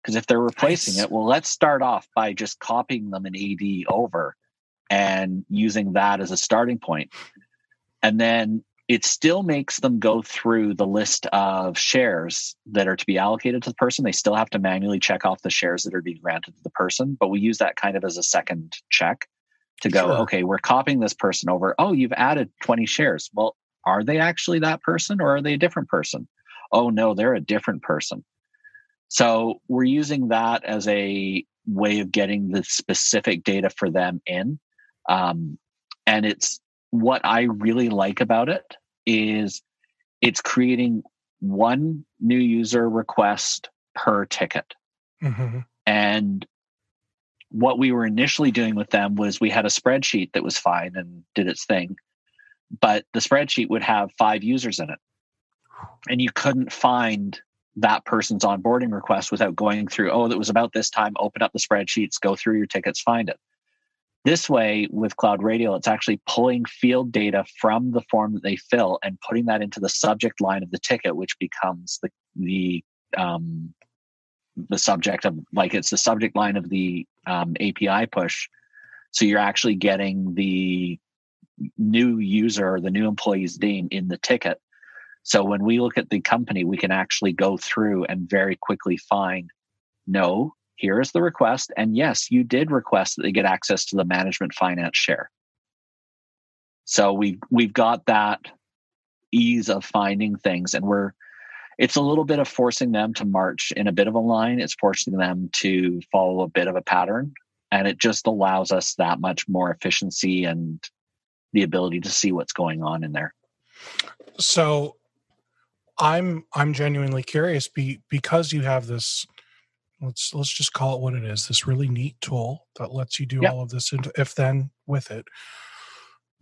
Because if they're replacing it, well, let's start off by just copying them an AD over and using that as a starting point. And then it still makes them go through the list of shares that are to be allocated to the person. They still have to manually check off the shares that are being granted to the person. But we use that kind of as a second check to go, okay, we're copying this person over. Oh, you've added 20 shares. Well, are they actually that person or are they a different person? Oh, no, they're a different person. So we're using that as a way of getting the specific data for them in. And it's what I really like about it is it's creating one new user request per ticket. Mm-hmm. And what we were initially doing with them was we had a spreadsheet that was fine and did its thing, but the spreadsheet would have 5 users in it. And you couldn't find that person's onboarding request without going through, oh, that was about this time, open up the spreadsheets, go through your tickets, find it. This way, with CloudRadio, it's actually pulling field data from the form that they fill and putting that into the subject line of the ticket, which becomes the subject of, like, it's the subject line of the API push. So you're actually getting the new user, the new employee's name in the ticket. So when we look at the company, we can actually go through and very quickly find, no, here is the request. And yes, you did request that they get access to the management finance share. So we've got that ease of finding things. And it's a little bit of forcing them to march in a bit of a line. It's forcing them to follow a bit of a pattern. And it just allows us that much more efficiency and the ability to see what's going on in there. So I'm genuinely curious because you have this, let's just call it what it is, this really neat tool that lets you do all of this if then with it.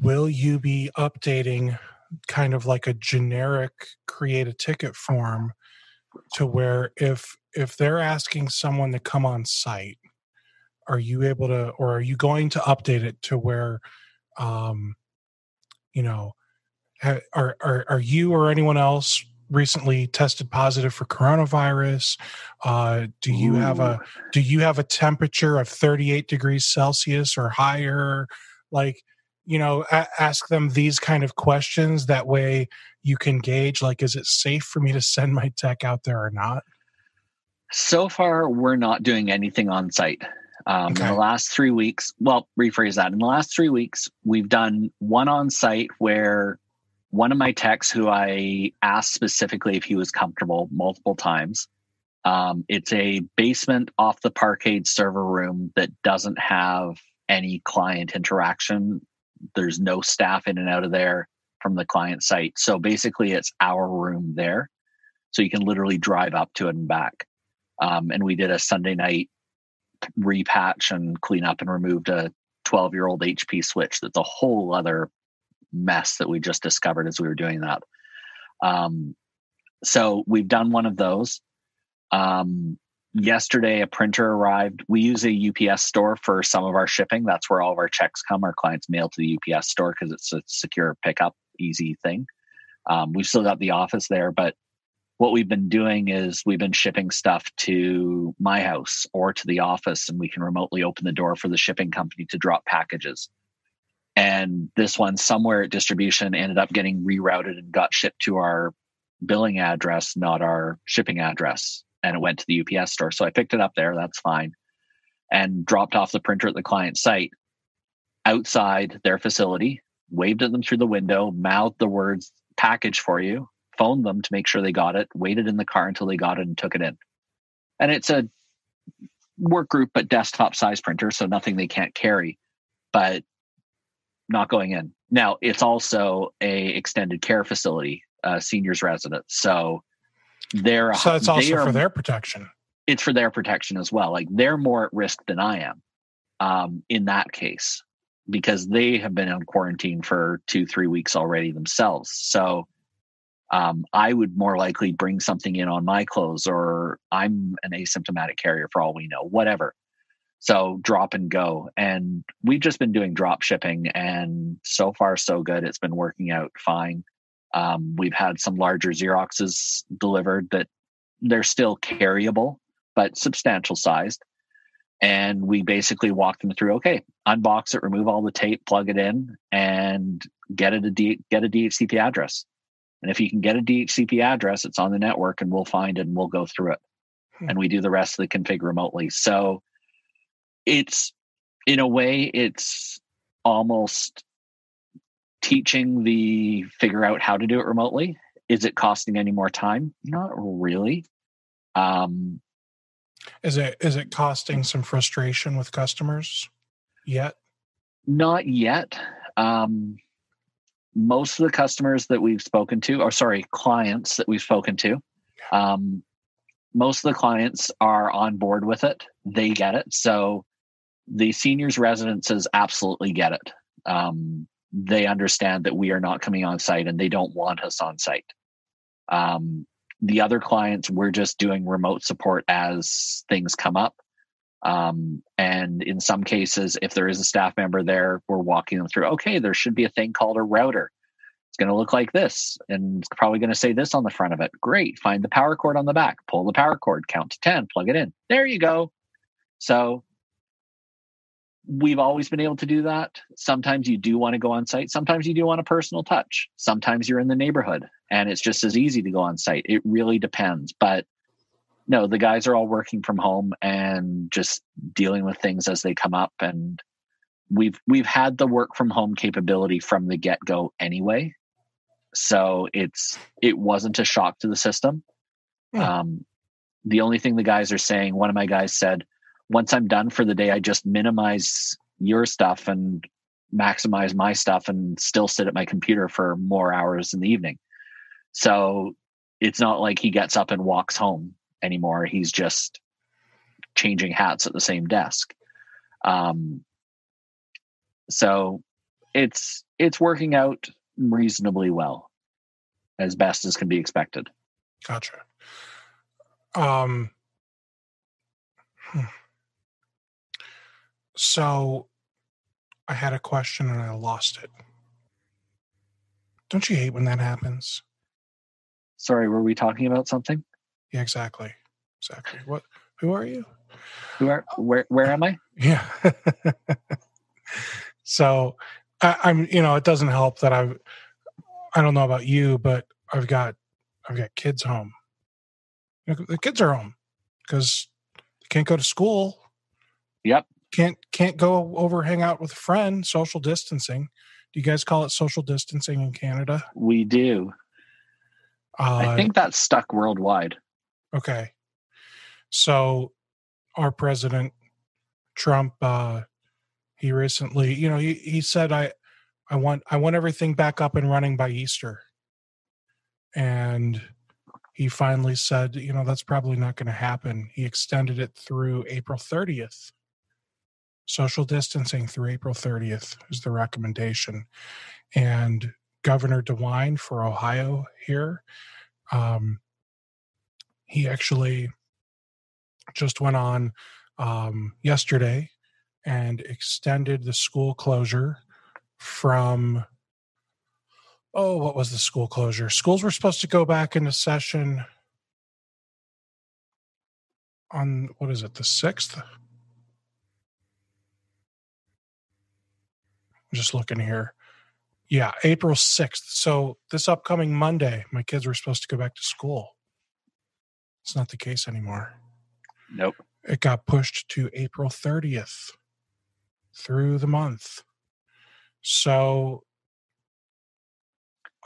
Will you be updating kind of like a generic create a ticket form to where if they're asking someone to come on site, are you able to, or are you going to update it to where, are you or anyone else recently tested positive for coronavirus? Do you have a temperature of 38 degrees Celsius or higher? Like, ask them these kind of questions. That way you can gauge, like, is it safe for me to send my tech out there or not? So far, we're not doing anything on site. In the last 3 weeks, in the last 3 weeks, we've done one on site where one of my techs who I asked specifically if he was comfortable multiple times. It's a basement off the parkade server room that doesn't have any client interaction. There's no staff in and out of there from the client site. So basically it's our room there. So you can literally drive up to it and back. And we did a Sunday night repatch and clean up and removed a 12-year-old HP switch. That's a whole other mess that we just discovered as we were doing that. So we've done one of those. Yesterday, a printer arrived. We use a UPS store for some of our shipping. That's where all of our checks come. Our clients mail to the UPS store because it's a secure pickup, easy thing. We've still got the office there, but what we've been doing is we've been shipping stuff to my house or to the office, and we can remotely open the door for the shipping company to drop packages. And this one somewhere at distribution ended up getting rerouted and got shipped to our billing address, not our shipping address. and it went to the UPS store. So I picked it up there. That's fine. And dropped off the printer at the client site outside their facility, waved at them through the window, mouthed the words, package for you, phoned them to make sure they got it, waited in the car until they got it and took it in. And it's a work group, but desktop size printer. So nothing they can't carry, but not going in. Now, it's also a extended care facility, seniors residence. So they're... So it's also for their protection. It's for their protection as well. Like, they're more at risk than I am in that case, because they have been on quarantine for 2-3 weeks already themselves. So I would more likely bring something in on my clothes, or I'm an asymptomatic carrier for all we know, whatever. So drop and go. And we've just been doing drop shipping, and so far so good. It's been working out fine. We've had some larger Xeroxes delivered that they're still carryable, but substantial sized. And we basically walk them through, okay, unbox it, remove all the tape, plug it in, and get a DHCP address. And if you can get a DHCP address, it's on the network, and we'll find it and we'll go through it. Hmm. And we do the rest of the config remotely. So it's, in a way, it's almost teaching the figure out how to do it remotely. Is it costing any more time? Not really. Is it costing some frustration with customers yet? Not yet. Most of the customers that we've spoken to, clients that we've spoken to, most of the clients are on board with it. They get it. So the seniors' residences absolutely get it. They understand that we are not coming on site, and they don't want us on site. The other clients, we're just doing remote support as things come up. And in some cases, if there is a staff member there, we're walking them through, okay, there should be a thing called a router. It's going to look like this, and it's probably going to say this on the front of it. Great. Find the power cord on the back, pull the power cord, count to 10, plug it in. There you go. So we've always been able to do that. Sometimes you do want to go on site. Sometimes you do want a personal touch. Sometimes you're in the neighborhood and it's just as easy to go on site. It really depends. But no, the guys are all working from home and just dealing with things as they come up. And we've had the work from home capability from the get-go anyway. So it wasn't a shock to the system. Yeah. The only thing the guys are saying, one of my guys said, once I'm done for the day, I just minimize your stuff and maximize my stuff and still sit at my computer for more hours in the evening. So it's not like he gets up and walks home anymore. He's just changing hats at the same desk. So it's working out reasonably well, as best as can be expected. Gotcha. So I had a question and I lost it. Don't you hate when that happens? Sorry, were we talking about something? Yeah, exactly. What? Who are you? Where am I? Yeah. So I'm, it doesn't help that I don't know about you, but I've got kids home. The kids are home because they can't go to school. Yep. Can't go over, hang out with a friend, social distancing. Do you guys call it social distancing in Canada? We do. I think that's stuck worldwide. Okay. So our president, Trump, he recently, he said, I want everything back up and running by Easter. And he finally said, that's probably not going to happen. He extended it through April 30th. Social distancing through April 30th is the recommendation. And Governor DeWine for Ohio here, he actually just went on yesterday and extended the school closure from, what was the school closure? Schools were supposed to go back into session on, the 6th? I'm just looking here. Yeah, April 6th. So this upcoming Monday, my kids were supposed to go back to school. It's not the case anymore. Nope. It got pushed to April 30th through the month. So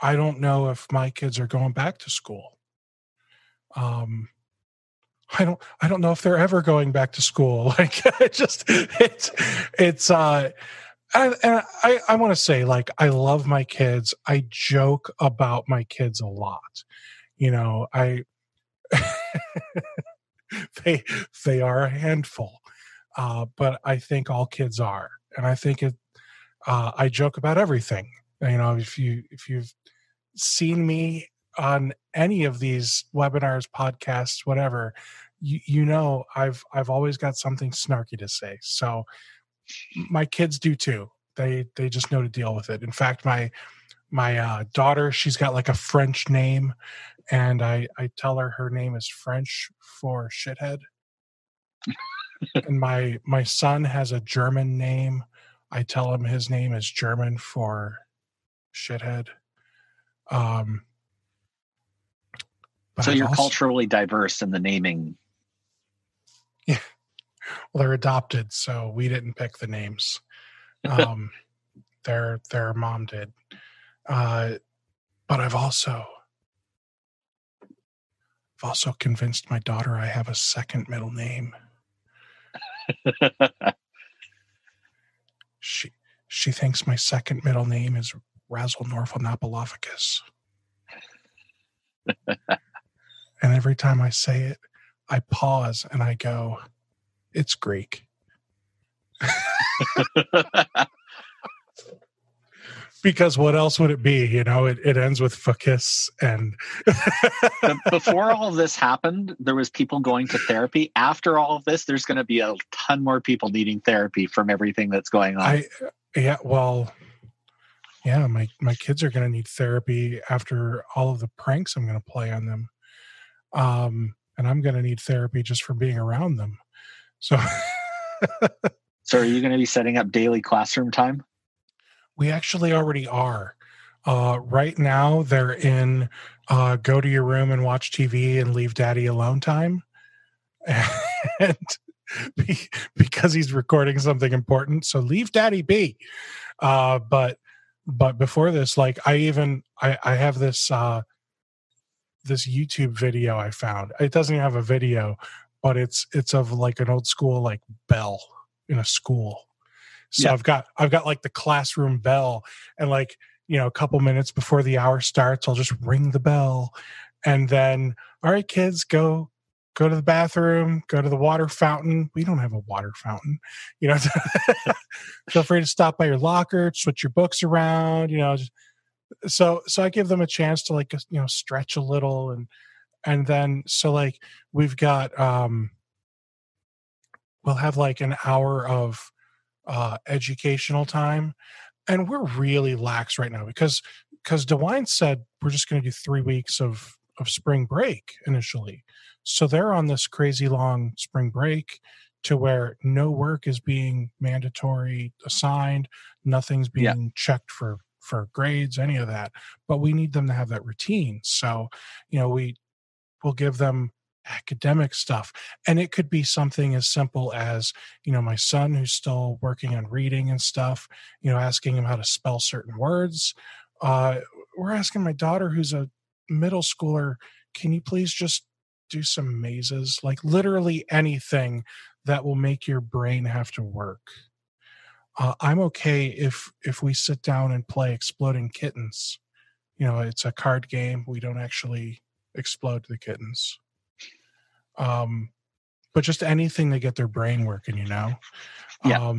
I don't know if my kids are going back to school. I don't know if they're ever going back to school. Like, I want to say, like, I love my kids. I joke about my kids a lot. You know, they are a handful, but I think all kids are. And I think I joke about everything. You know, if you've seen me on any of these webinars, podcasts, whatever, you know, I've always got something snarky to say. So my kids do too. They just know to deal with it. In fact, my daughter, she's got like a French name, and I tell her name is French for shithead. And my son has a German name. I tell him his name is German for shithead. So you're culturally diverse in the naming. Yeah. Well, they're adopted, so we didn't pick the names. Their mom did. But I've also convinced my daughter I have a second middle name. She thinks my second middle name is Razzle-Norphalnapalophacus. And every time I say it, I pause and I go, it's Greek. Because what else would it be? You know, it ends with fuckus. And before all of this happened, there was people going to therapy. After all of this, there's going to be a ton more people needing therapy from everything that's going on. My kids are going to need therapy after all of the pranks I'm going to play on them. And I'm going to need therapy just for being around them. So, so are you going to be setting up daily classroom time? We actually already are. Right now, they're in go to your room and watch TV and leave daddy alone time. And because he's recording something important, so leave daddy be. But before this, like, I have this this YouTube video I found. It doesn't even have a video, but it's of like an old school like bell in a school. So yeah. I've got like the classroom bell, and like, you know, a couple minutes before the hour starts, I'll just ring the bell, and then, all right, kids, go to the bathroom, go to the water fountain. We don't have a water fountain, you know. Feel free to stop by your locker, switch your books around, you know. So I give them a chance to, like, you know, stretch a little, and then so like we've got we'll have like an hour of educational time, and we're really lax right now because DeWine said we're just going to do 3 weeks of spring break initially. So they're on this crazy long spring break to where no work is being mandatory assigned, nothing's being checked for grades, any of that. But we need them to have that routine. So, you know, we'll give them academic stuff. And it could be something as simple as, you know, my son who's still working on reading and stuff, you know, asking him how to spell certain words. We're asking my daughter, who's a middle schooler, can you please just do some mazes, like literally anything that will make your brain have to work. I'm okay if we sit down and play Exploding Kittens. You know, it's a card game. We don't actually explode the kittens. But just anything to get their brain working, you know? Yeah.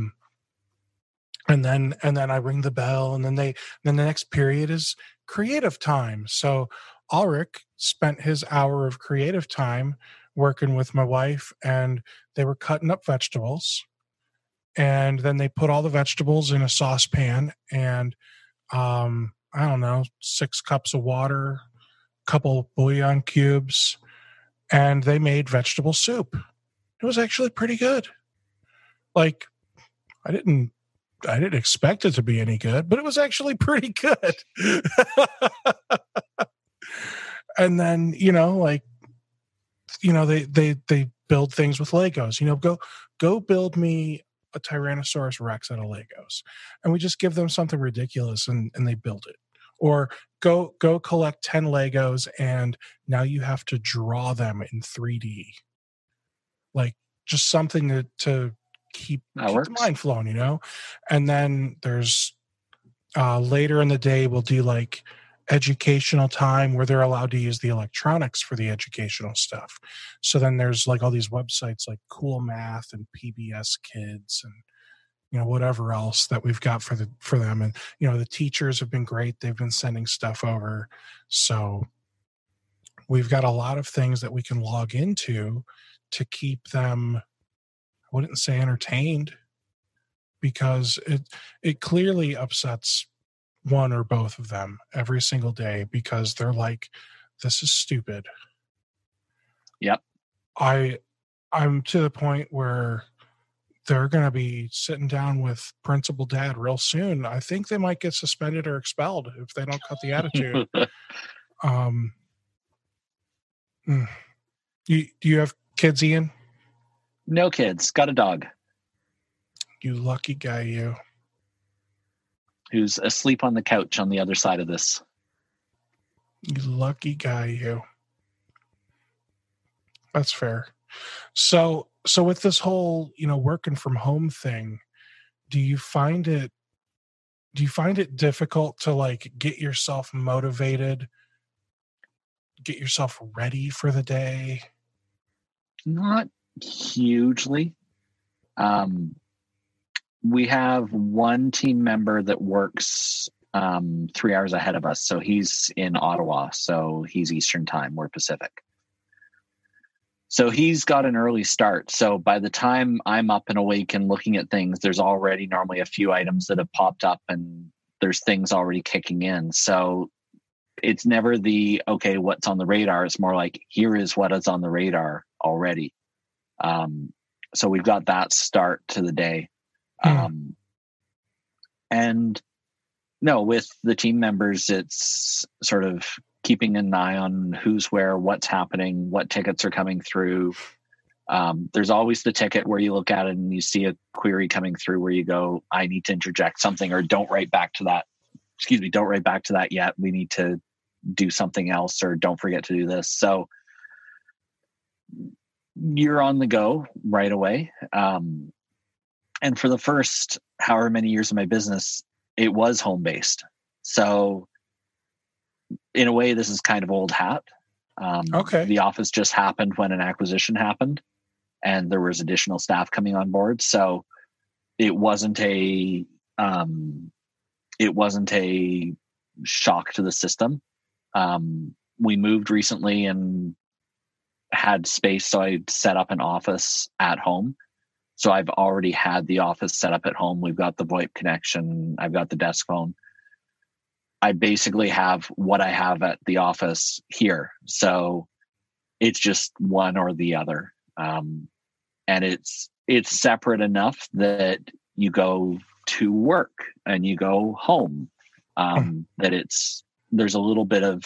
And then I ring the bell, and then the next period is creative time. So Ulrich spent his hour of creative time working with my wife, and they were cutting up vegetables, and then they put all the vegetables in a saucepan, and I don't know, 6 cups of water, couple bouillon cubes, and they made vegetable soup. It was actually pretty good. Like, I didn't expect it to be any good, but it was actually pretty good. And then, you know, like you know, they build things with Legos. You know, go build me a Tyrannosaurus Rex out of Legos, and we just give them something ridiculous and they build it. Or go collect 10 Legos and now you have to draw them in 3D. Like just something to keep the mind flowing, you know? And then there's later in the day, we'll do like educational time where they're allowed to use the electronics for the educational stuff. So then there's like all these websites like Cool Math and PBS Kids and, you know, whatever else that we've got for them. And, you know, the teachers have been great. They've been sending stuff over. So we've got a lot of things that we can log into to keep them, I wouldn't say entertained, because it clearly upsets one or both of them every single day because they're like, this is stupid. Yep. I'm to the point where they're going to be sitting down with Principal Dad real soon. I think they might get suspended or expelled if they don't cut the attitude. Do you have kids, Ian? No kids. Got a dog. You lucky guy, you. Who's asleep on the couch on the other side of this. You lucky guy, you. That's fair. So with this whole, you know, working from home thing, do you find it difficult to like get yourself motivated, get yourself ready for the day? Not hugely. We have one team member that works 3 hours ahead of us. So he's in Ottawa. So he's Eastern time. We're Pacific. So he's got an early start. So by the time I'm up and awake and looking at things, there's already normally a few items that have popped up and there's things already kicking in. So it's never the, okay, what's on the radar? It's more like, here is what is on the radar already. So we've got that start to the day. And no, with the team members, it's sort of keeping an eye on who's where, what's happening, what tickets are coming through. There's always the ticket where you look at it and you see a query coming through where you go, I need to interject something, or don't write back to that. Excuse me, don't write back to that yet. We need to do something else, or don't forget to do this. So you're on the go right away. And for the first however many years of my business, it was home-based. So in a way, this is kind of old hat. Okay. The office just happened when an acquisition happened and there was additional staff coming on board. So it wasn't a shock to the system. We moved recently and had space. So I set up an office at home. So I've already had the office set up at home. We've got the VoIP connection. I've got the desk phone. I basically have what I have at the office here. So it's just one or the other. And it's separate enough that you go to work and you go home. That there's a little bit of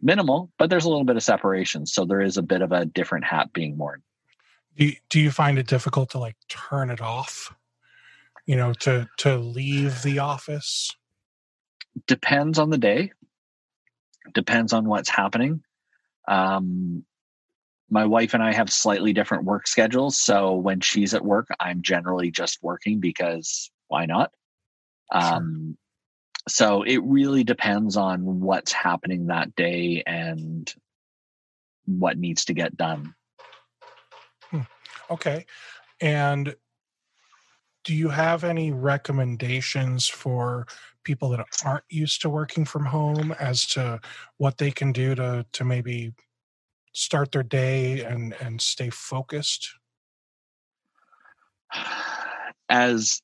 minimal, but there's a little bit of separation. So there is a bit of a different hat being worn. Do you find it difficult to like turn it off, you know, to leave the office? Depends on the day. Depends on what's happening. My wife and I have slightly different work schedules. So when she's at work, I'm generally just working because why not? Sure. So it really depends on what's happening that day and what needs to get done. Okay. And do you have any recommendations for people that aren't used to working from home as to what they can do to maybe start their day and stay focused? As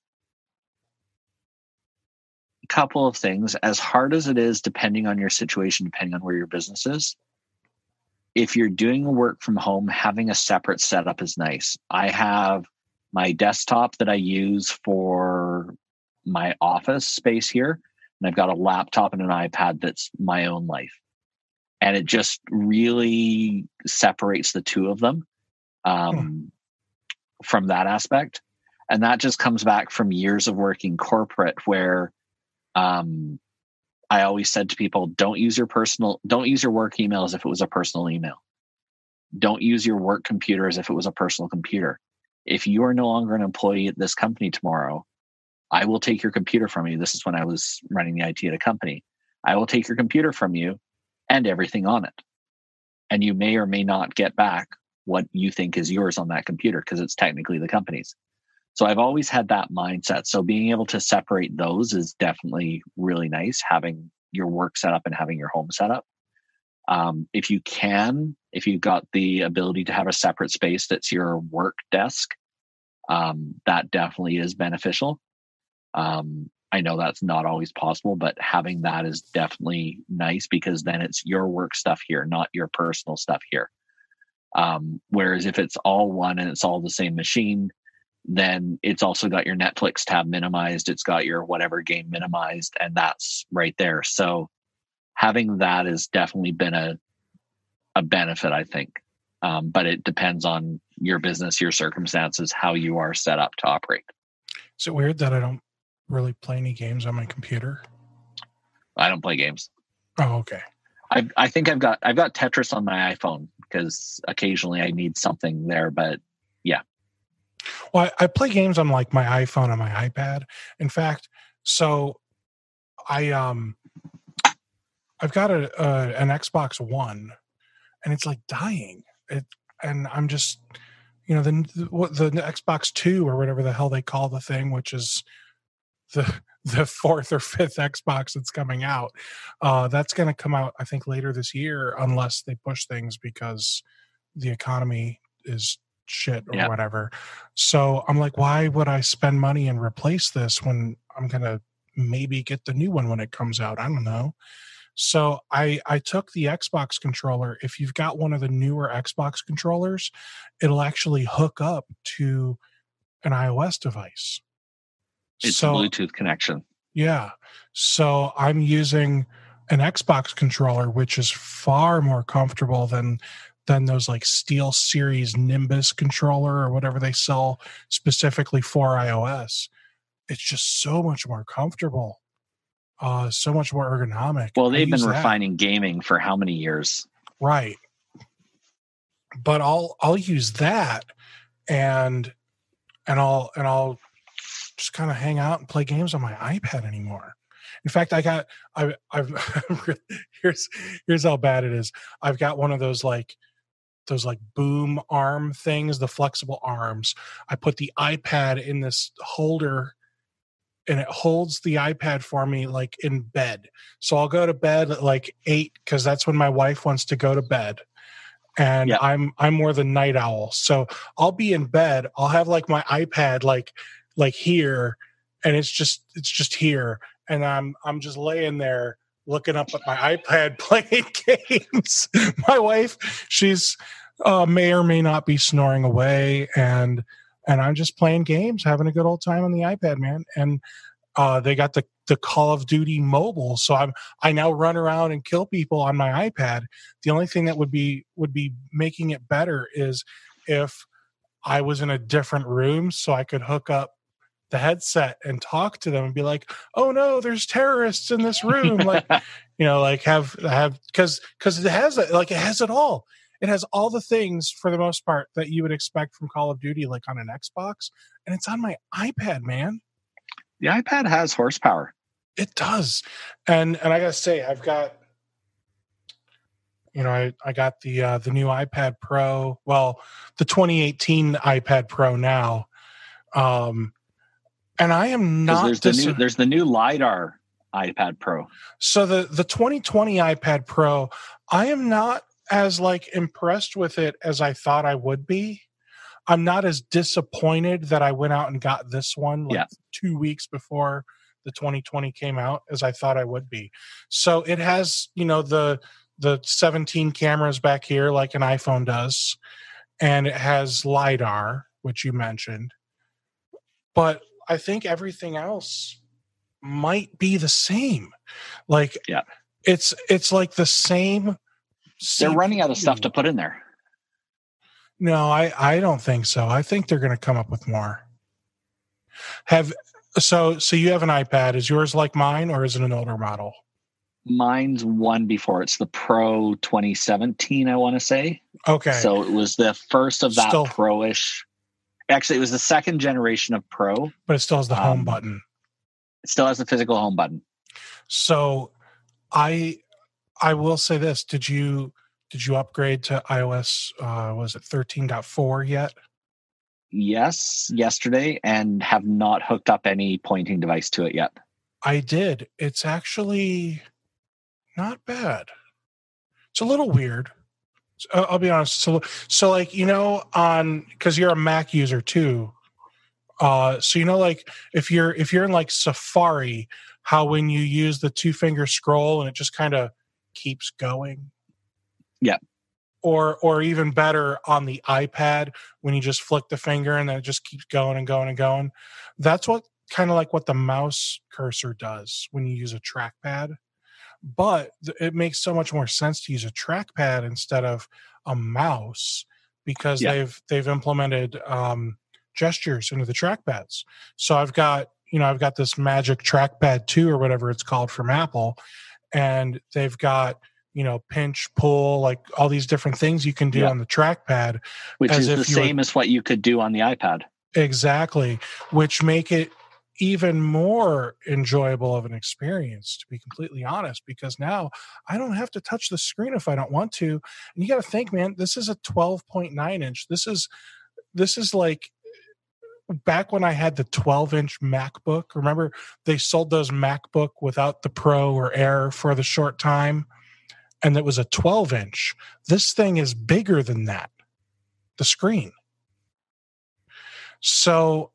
a couple of things, as hard as it is, depending on your situation, depending on where your business is, if you're doing work from home, having a separate setup is nice. I have my desktop that I use for my office space here, and I've got a laptop and an iPad that's my own life. And it just really separates the two of them from that aspect. And that just comes back from years of working corporate where I always said to people, don't use your work email as if it was a personal email. Don't use your work computer as if it was a personal computer. If you are no longer an employee at this company tomorrow, I will take your computer from you. This is when I was running the IT at a company. I will take your computer from you and everything on it. And you may or may not get back what you think is yours on that computer because it's technically the company's. So I've always had that mindset. So being able to separate those is definitely really nice, having your work set up and having your home set up. If you can, if you've got the ability to have a separate space that's your work desk, that definitely is beneficial. I know that's not always possible, but having that is definitely nice because then it's your work stuff here, not your personal stuff here. Whereas if it's all one and it's all the same machine, then it's also got your Netflix tab minimized. It's got your whatever game minimized, and that's right there. So having that has definitely been a benefit, I think. But it depends on your business, your circumstances, how you are set up to operate. Is it weird that I don't really play any games on my computer? I don't play games. Oh, okay. I think I've got Tetris on my iPhone because occasionally I need something there, but yeah. Well, I play games on like my iPhone and my iPad. In fact, so I've got an Xbox One, and it's like dying. And I'm just, you know, the Xbox 2 or whatever the hell they call the thing, which is the fourth or fifth Xbox that's coming out. That's going to come out, I think, later this year, unless they push things because the economy is shit or whatever. So I'm like, why would I spend money and replace this when I'm going to maybe get the new one when it comes out? I don't know. So I took the Xbox controller. If you've got one of the newer Xbox controllers, it'll actually hook up to an iOS device. It's a Bluetooth connection. Yeah. So I'm using an Xbox controller, which is far more comfortable than those like Steel Series Nimbus controller or whatever they sell specifically for iOS. It's just so much more comfortable. So much more ergonomic. Well, they've been refining gaming for how many years? Right. But I'll use that and I'll just kind of hang out and play games on my iPad anymore. In fact, I've here's how bad it is. I've got one of those like boom arm things, the flexible arms. I put the iPad in this holder, and it holds the iPad for me like in bed. So I'll go to bed at like 8 because that's when my wife wants to go to bed. And I'm more the night owl. So I'll be in bed. I'll have like my iPad like here, and it's just here. And I'm just laying there looking up at my iPad playing games. My wife, she's may or may not be snoring away, and I'm just playing games, having a good old time on the iPad, man. And they got the Call of Duty mobile, so I now run around and kill people on my iPad. The only thing that would be making it better is if I was in a different room, so I could hook up the headset and talk to them and be like, "Oh no, there's terrorists in this room!" Like, you know, like have because it has it all. It has all the things, for the most part, that you would expect from Call of Duty, like on an Xbox. And it's on my iPad, man. The iPad has horsepower. It does. And I got to say, I've got, you know, I got the new iPad Pro. Well, the 2018 iPad Pro now. And I am not... There's the new LiDAR iPad Pro. So the 2020 iPad Pro, I am not as like impressed with it as I thought I would be. I'm not as disappointed that I went out and got this one 2 weeks before the 2020 came out as I thought I would be. So it has, you know, the 17 cameras back here like an iPhone does, and it has LiDAR, which you mentioned. But I think everything else might be the same. Like it's like the same They're running out of stuff to put in there. No, I don't think so. I think they're going to come up with more. So you have an iPad. Is yours like mine, or is it an older model? Mine's one before. It's the Pro 2017, I want to say. Okay. So it was the first of that Pro-ish. Actually, it was the second generation of Pro. But it still has the home button. It still has the physical home button. So I will say this. Did you upgrade to iOS, was it 13.4 yet? Yes, yesterday, and have not hooked up any pointing device to it yet. I did. It's actually not bad. It's a little weird. I'll be honest. So like, you know, because you're a Mac user too. So, you know, like if you're in like Safari, how when you use the 2-finger scroll and it just kind of keeps going. Yeah. Or even better on the iPad when you just flick the finger and then it just keeps going and going and going. That's what kind of like what the mouse cursor does when you use a trackpad. But it makes so much more sense to use a trackpad instead of a mouse because they've implemented gestures into the trackpads. So I've got this Magic Trackpad 2 or whatever it's called from Apple, and they've got, you know, pinch, pull, like all these different things you can do on the trackpad, which is the same as what you could do on the iPad. Exactly, which make it even more enjoyable of an experience, to be completely honest, because now I don't have to touch the screen if I don't want to. And you got to think, man, this is a 12.9 inch. This is like back when I had the 12 inch MacBook. Remember they sold those MacBook without the Pro or Air for the short time. And it was a 12 inch. This thing is bigger than that, the screen. So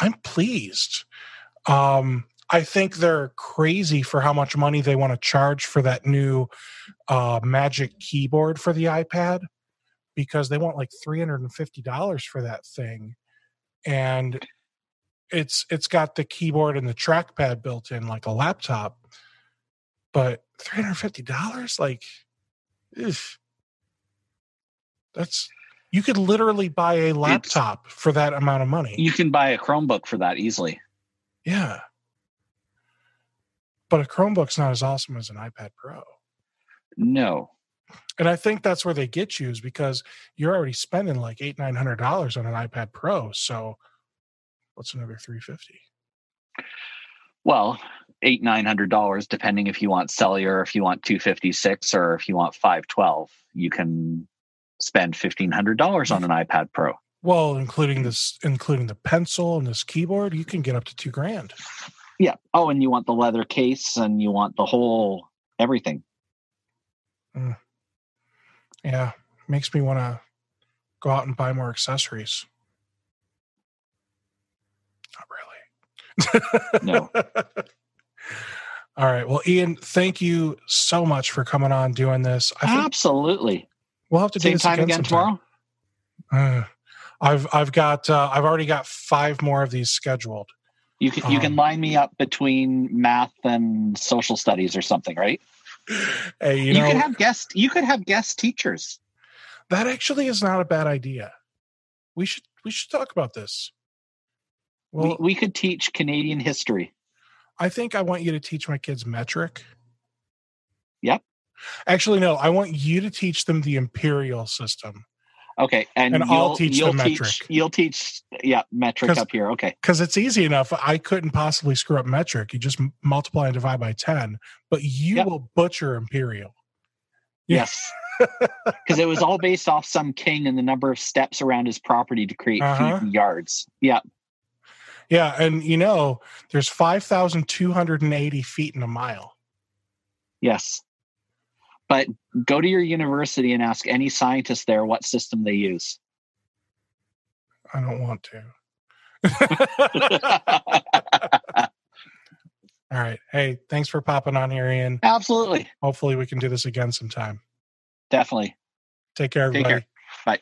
I'm pleased. I think they're crazy for how much money they want to charge for that new Magic Keyboard for the iPad, because they want like $350 for that thing. And it's got the keyboard and the trackpad built in like a laptop. But $350, like, you could literally buy a laptop for that amount of money. You can buy a Chromebook for that easily. Yeah. But a Chromebook's not as awesome as an iPad Pro. No. And I think that's where they get you, is because you're already spending like $800-$900 on an iPad Pro. So what's another $350? Well, $800-$900, depending if you want cellular, if you want 256, or if you want 512, you can spend $1,500 on an iPad Pro. Well, including the pencil and this keyboard, you can get up to $2,000. Yeah. Oh, and you want the leather case, and you want the whole everything. Yeah, makes me want to go out and buy more accessories. Not really. No. All right. Well, Ian, thank you so much for coming on, doing this. Absolutely. We'll have to do this again tomorrow. I've already got 5 more of these scheduled. You can line me up between math and social studies or something, right? Hey, you know, you could have guest teachers. That actually is not a bad idea. We should talk about this. Well, we could teach Canadian history. I think I want you to teach my kids metric. Yep. Actually, no. I want you to teach them the imperial system. Okay, and I'll teach them metric. You'll teach, metric up here. Okay, because it's easy enough. I couldn't possibly screw up metric. You just multiply and divide by 10. But you will butcher imperial. Yes, because it was all based off some king and the number of steps around his property to create feet and yards. Yeah. Yeah, and you know, there's 5,280 feet in a mile. Yes. But go to your university and ask any scientist there what system they use. I don't want to. All right. Hey, thanks for popping on here, Ian. Absolutely. Hopefully we can do this again sometime. Definitely. Take care, everybody. Take care. Bye.